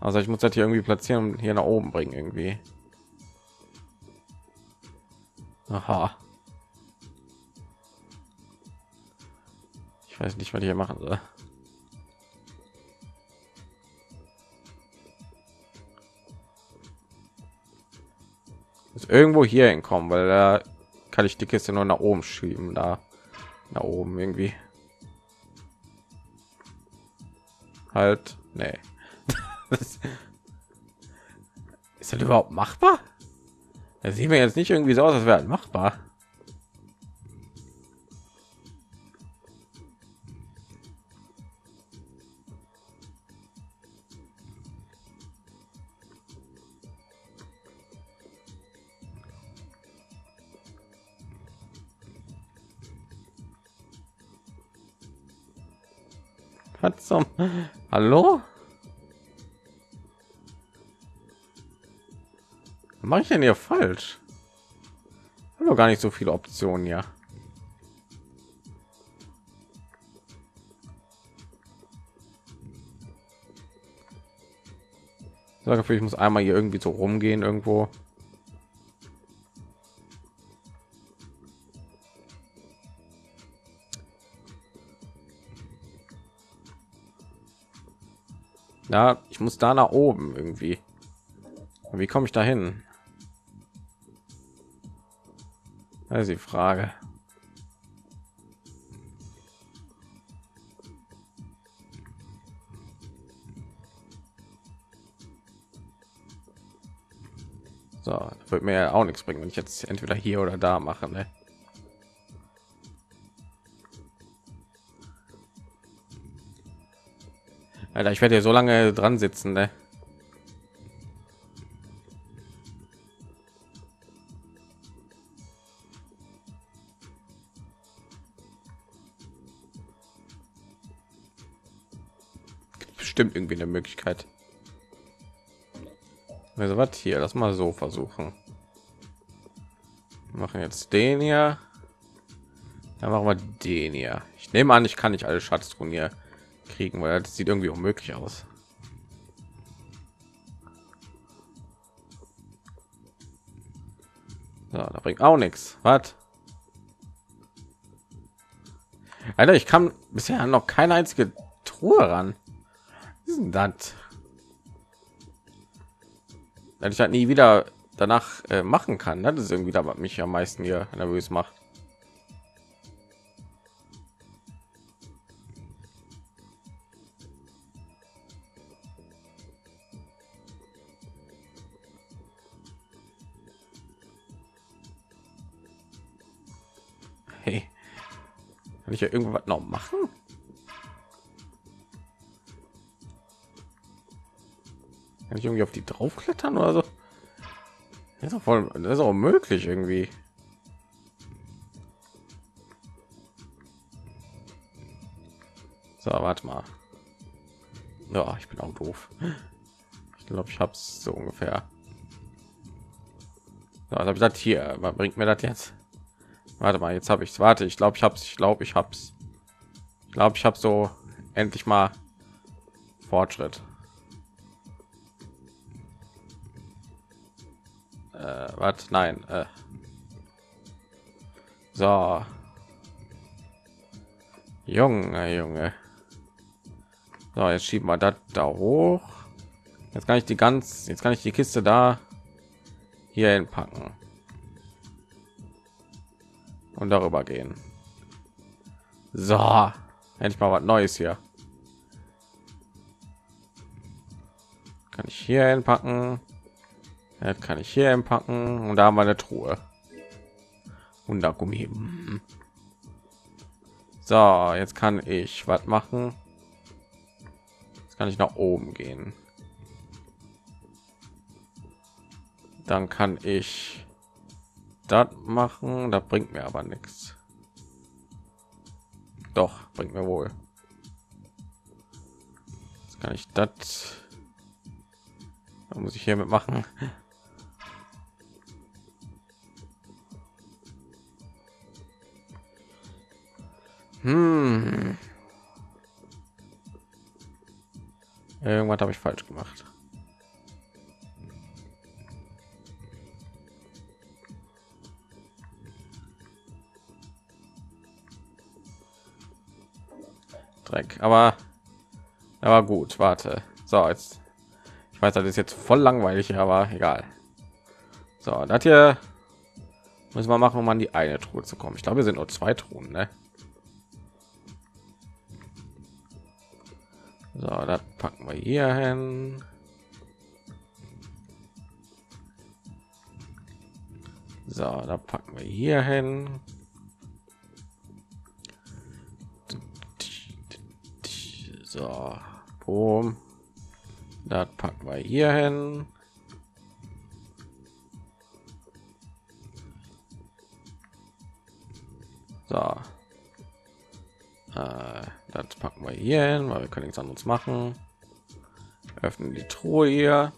Also ich muss das hier irgendwie platzieren und hier nach oben bringen irgendwie. Aha. Ich weiß nicht, was ich hier machen soll. Irgendwo hier hinkommen, weil da kann ich die Kiste nur nach oben schieben, da nach oben irgendwie halt. Nee. Das ist das überhaupt machbar? Das sieht mir jetzt nicht irgendwie so aus, als wäre das machbar. Zum Hallo? Was mache ich denn hier falsch? Hallo, gar nicht so viele Optionen, ja. Ich sage für, ich muss einmal hier irgendwie so rumgehen irgendwo. Ja, ich muss da nach oben irgendwie. Wie komme ich da hin? Das ist die Frage. So, das wird mir ja auch nichts bringen, wenn ich jetzt entweder hier oder da mache, ne? Alter, ich werde ja so lange dran sitzen, ne? Bestimmt irgendwie eine Möglichkeit. Also was hier? Lass mal so versuchen. Wir machen jetzt den hier. Dann machen wir den hier. Ich nehme an, ich kann nicht alle Schatztruhen hier kriegen, weil das sieht irgendwie unmöglich aus. So, da bringt auch nichts. Was? Alter, ich kam bisher noch keine einzige Truhe ran. Was ist denn das? Weil ich halt nie wieder danach äh, machen kann. Das ist irgendwie da, was mich am meisten hier nervös macht. Ich ja irgendwas noch machen. Kann ich irgendwie auf die draufklettern oder so? Das ist auch voll, das ist auch möglich irgendwie. So, warte mal. Ja, ich bin auch doof. Ich glaube, ich habe es so ungefähr. So, also habe ich das hier. Was bringt mir das jetzt? Warte mal, jetzt habe ich es. Warte, ich glaube, ich habe es. Ich glaube, ich habe es. glaube, ich habe so endlich mal Fortschritt. Äh, was? Nein. Äh. So. Junge, Junge. So, jetzt schieben wir das da hoch. Jetzt kann ich die ganz, jetzt kann ich die Kiste da hier hinpacken und darüber gehen. So, endlich mal was Neues hier. Kann ich hier hinpacken? Das kann ich hier hinpacken und da haben wir eine Truhe. Und da Gummi. So, jetzt kann ich was machen. Jetzt kann ich nach oben gehen. Dann kann ich das machen. Da bringt mir aber nichts. Doch, bringt mir wohl. Jetzt kann ich das. Da muss ich hier mitmachen. Hm. Irgendwas habe ich falsch gemacht. Dreck, aber aber gut, warte. So, jetzt, ich weiß, das ist jetzt voll langweilig, aber egal. So, das hier müssen wir machen, um an die eine Truhe zu kommen. Ich glaube, wir sind nur zwei Truhen, ne? So, das packen wir hier hin. So, da packen wir hier hin. So, boom. Das packen wir hier hin. So. Das packen wir hier hin, weil wir können nichts anderes machen. Öffnen die Truhe hier.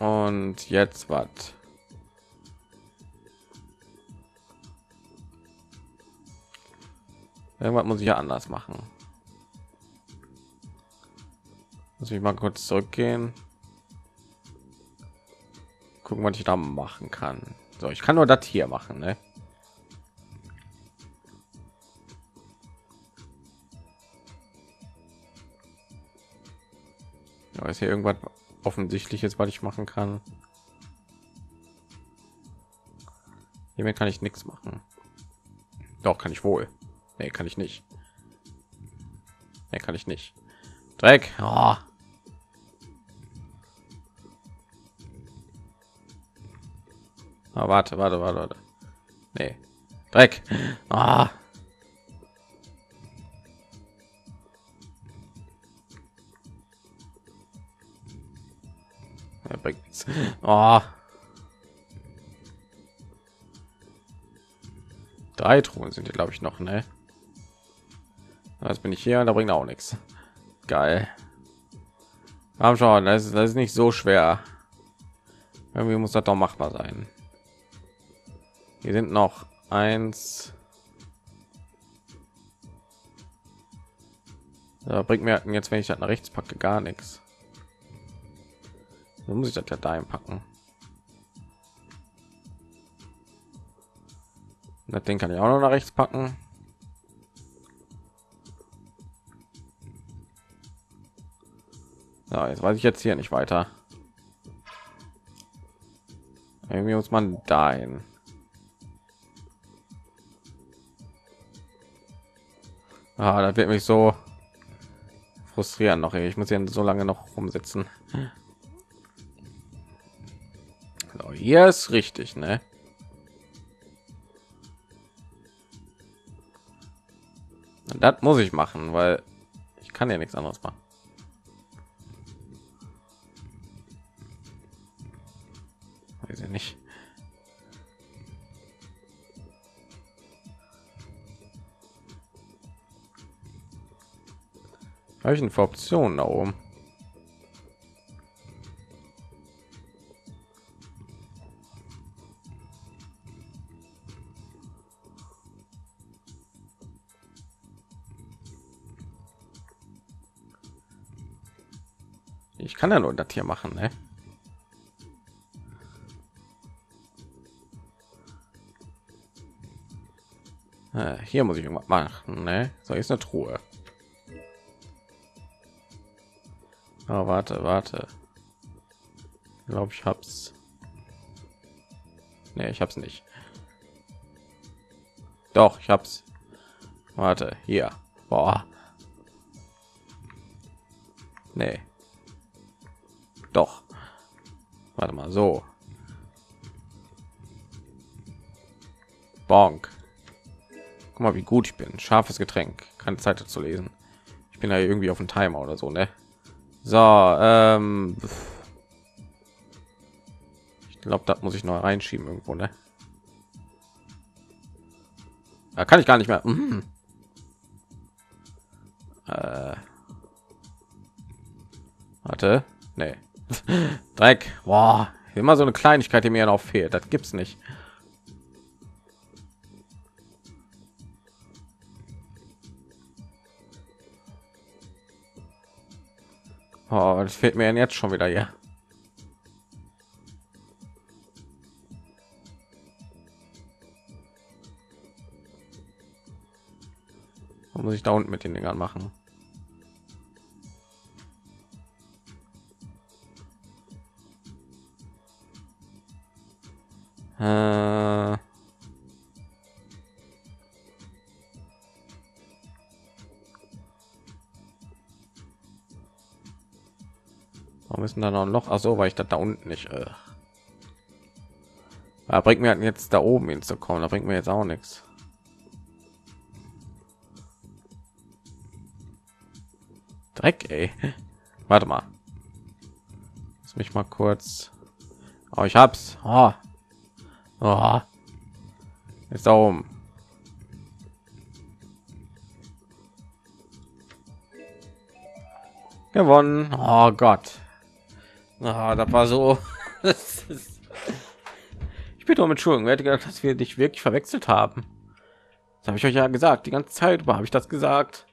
Und jetzt was? Irgendwas muss ich ja anders machen. Muss ich mal kurz zurückgehen. Gucken, was ich da machen kann. So, ich kann nur das hier machen, ne? Ist hier irgendwas Offensichtliches, was ich machen kann? Hiermit kann ich nichts machen. Doch, kann ich wohl. Nee, kann ich nicht. Nee, kann ich nicht. Dreck. Oh. Oh, warte, warte, warte, warte. Nee. Dreck. Oh. Oh. Drei Truhen sind hier, glaube ich, noch, ne? Jetzt bin ich hier und da bringt auch nichts. Geil. Haben schon, das ist, das ist nicht so schwer. Irgendwie muss das doch machbar sein. Hier sind noch eins. Da bringt mir jetzt, wenn ich das nach rechts packe, gar nichts. Dann muss ich das ja da einpacken. Das Ding kann ich auch noch nach rechts packen. Ja, jetzt weiß ich jetzt hier nicht weiter. Irgendwie muss man da hin. Ah, das wird mich so frustrieren noch. Ich muss hier so lange noch rumsitzen. Hier ist richtig, ne? Das muss ich machen, weil ich kann ja nichts anderes machen. Weiß ich nicht. Habe ich denn für Optionen da oben? Ich kann ja nur das hier machen, ne? Ah, hier muss ich irgendwas machen, ne? So, ist eine Truhe. Oh, warte, warte. Ich glaube, ich hab's. Ne, ich hab's nicht. Doch, ich hab's. Warte, hier. Boah. Nee. Doch. Warte mal, so. Bonk. Guck mal, wie gut ich bin. Scharfes Getränk. Keine Zeit dazu lesen. Ich bin ja irgendwie auf dem Timer oder so, ne? So, ähm... ich glaube, das muss ich noch reinschieben irgendwo, ne? Da kann ich gar nicht mehr. Mhm. Äh. Warte, nee. Dreck. Boah, immer so eine Kleinigkeit, die mir noch fehlt. Das gibt's nicht. Oh, das fehlt mir jetzt schon wieder, ja. Was muss ich da unten mit den Dingern machen? Äh Warum ist denn da noch ein Loch? Ach so, weil ich das da unten nicht. Äh. Da bringt mir jetzt da oben hinzukommen. Da bringt mir jetzt auch nichts. Dreck, ey. Warte mal. Lass mich mal kurz. Oh, ich hab's. Oh. Oh. Jetzt da oben. Gewonnen. Oh Gott. Ah, das war so. Das ist... Ich bitte um Entschuldigung. Wer hätte gedacht, dass wir dich wirklich verwechselt haben? Das habe ich euch ja gesagt. Die ganze Zeit über habe ich das gesagt.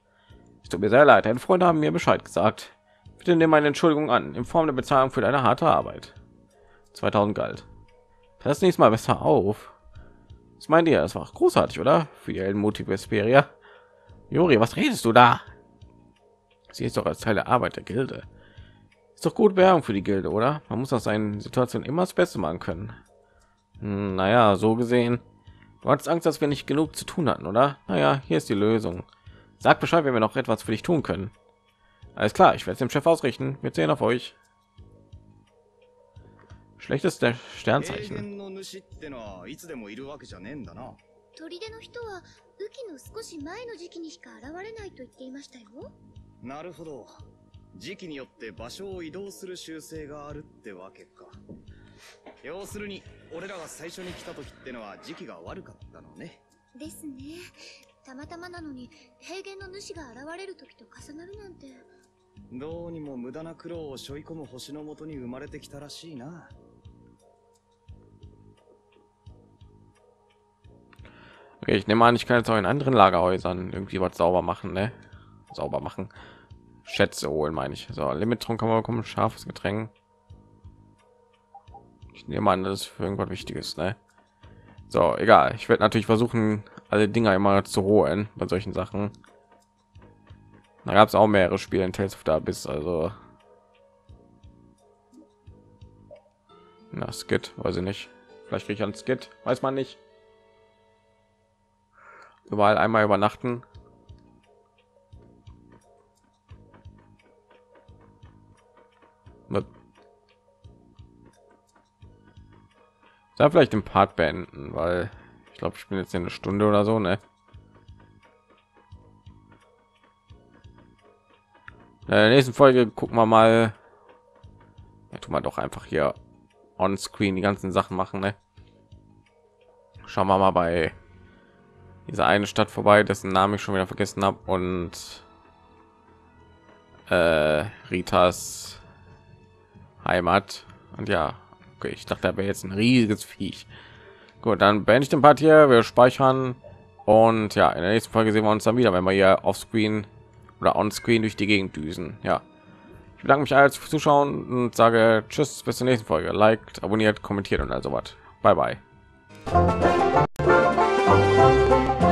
Es tut mir sehr leid. Deine Freunde haben mir Bescheid gesagt. Bitte nimm meine Entschuldigung an. In Form der Bezahlung für deine harte Arbeit. zweitausend Geld. Das nächste Mal besser auf. Was meint ihr? Das war großartig, oder? Für die Heldenmutige Vesperia. Juri, was redest du da? Sie ist doch als Teil der Arbeit der Gilde. Ist doch gut Werbung für die Gilde, oder? Man muss aus seinen Situationen immer das Beste machen können. Hm, naja, so gesehen. Du hattest Angst, dass wir nicht genug zu tun hatten, oder? Naja, hier ist die Lösung. Sag Bescheid, wenn wir noch etwas für dich tun können. Alles klar, ich werde es dem Chef ausrichten. Wir zählen auf euch. Schlechteste Sternzeichen. Okay, ich nehme an, ich kann jetzt auch in anderen Lagerhäusern irgendwie was sauber machen, ne? Sauber machen. Schätze holen, meine ich. So, Limitron kann man bekommen, scharfes Getränk. Ich nehme an, das ist für irgendwas Wichtiges, ne? So, egal. Ich werde natürlich versuchen, alle Dinger immer zu holen bei solchen Sachen. Da gab es auch mehrere Spiele in Tales of the Abyss, also... Na, Skit, weiß ich nicht. Vielleicht kriege ich einen Skit, weiß man nicht. Überall einmal übernachten. Da vielleicht den Part beenden, weil ich glaube, ich bin jetzt hier eine Stunde oder so, ne? In der nächsten Folge gucken wir mal. Ja, tun wir doch einfach hier on screen die ganzen Sachen machen, ne? Schauen wir mal bei diese eine Stadt vorbei, dessen Namen ich schon wieder vergessen habe, und äh, Ritas Heimat. Und ja, okay, ich dachte, da wäre jetzt ein riesiges Viech. Gut, dann beende ich den Part hier, wir speichern und ja, in der nächsten Folge sehen wir uns dann wieder, wenn wir hier offscreen oder onscreen durch die Gegend düsen. Ja, ich bedanke mich als Zuschauen und sage tschüss, bis zur nächsten Folge. Liked, abonniert, kommentiert und also was. Bye bye.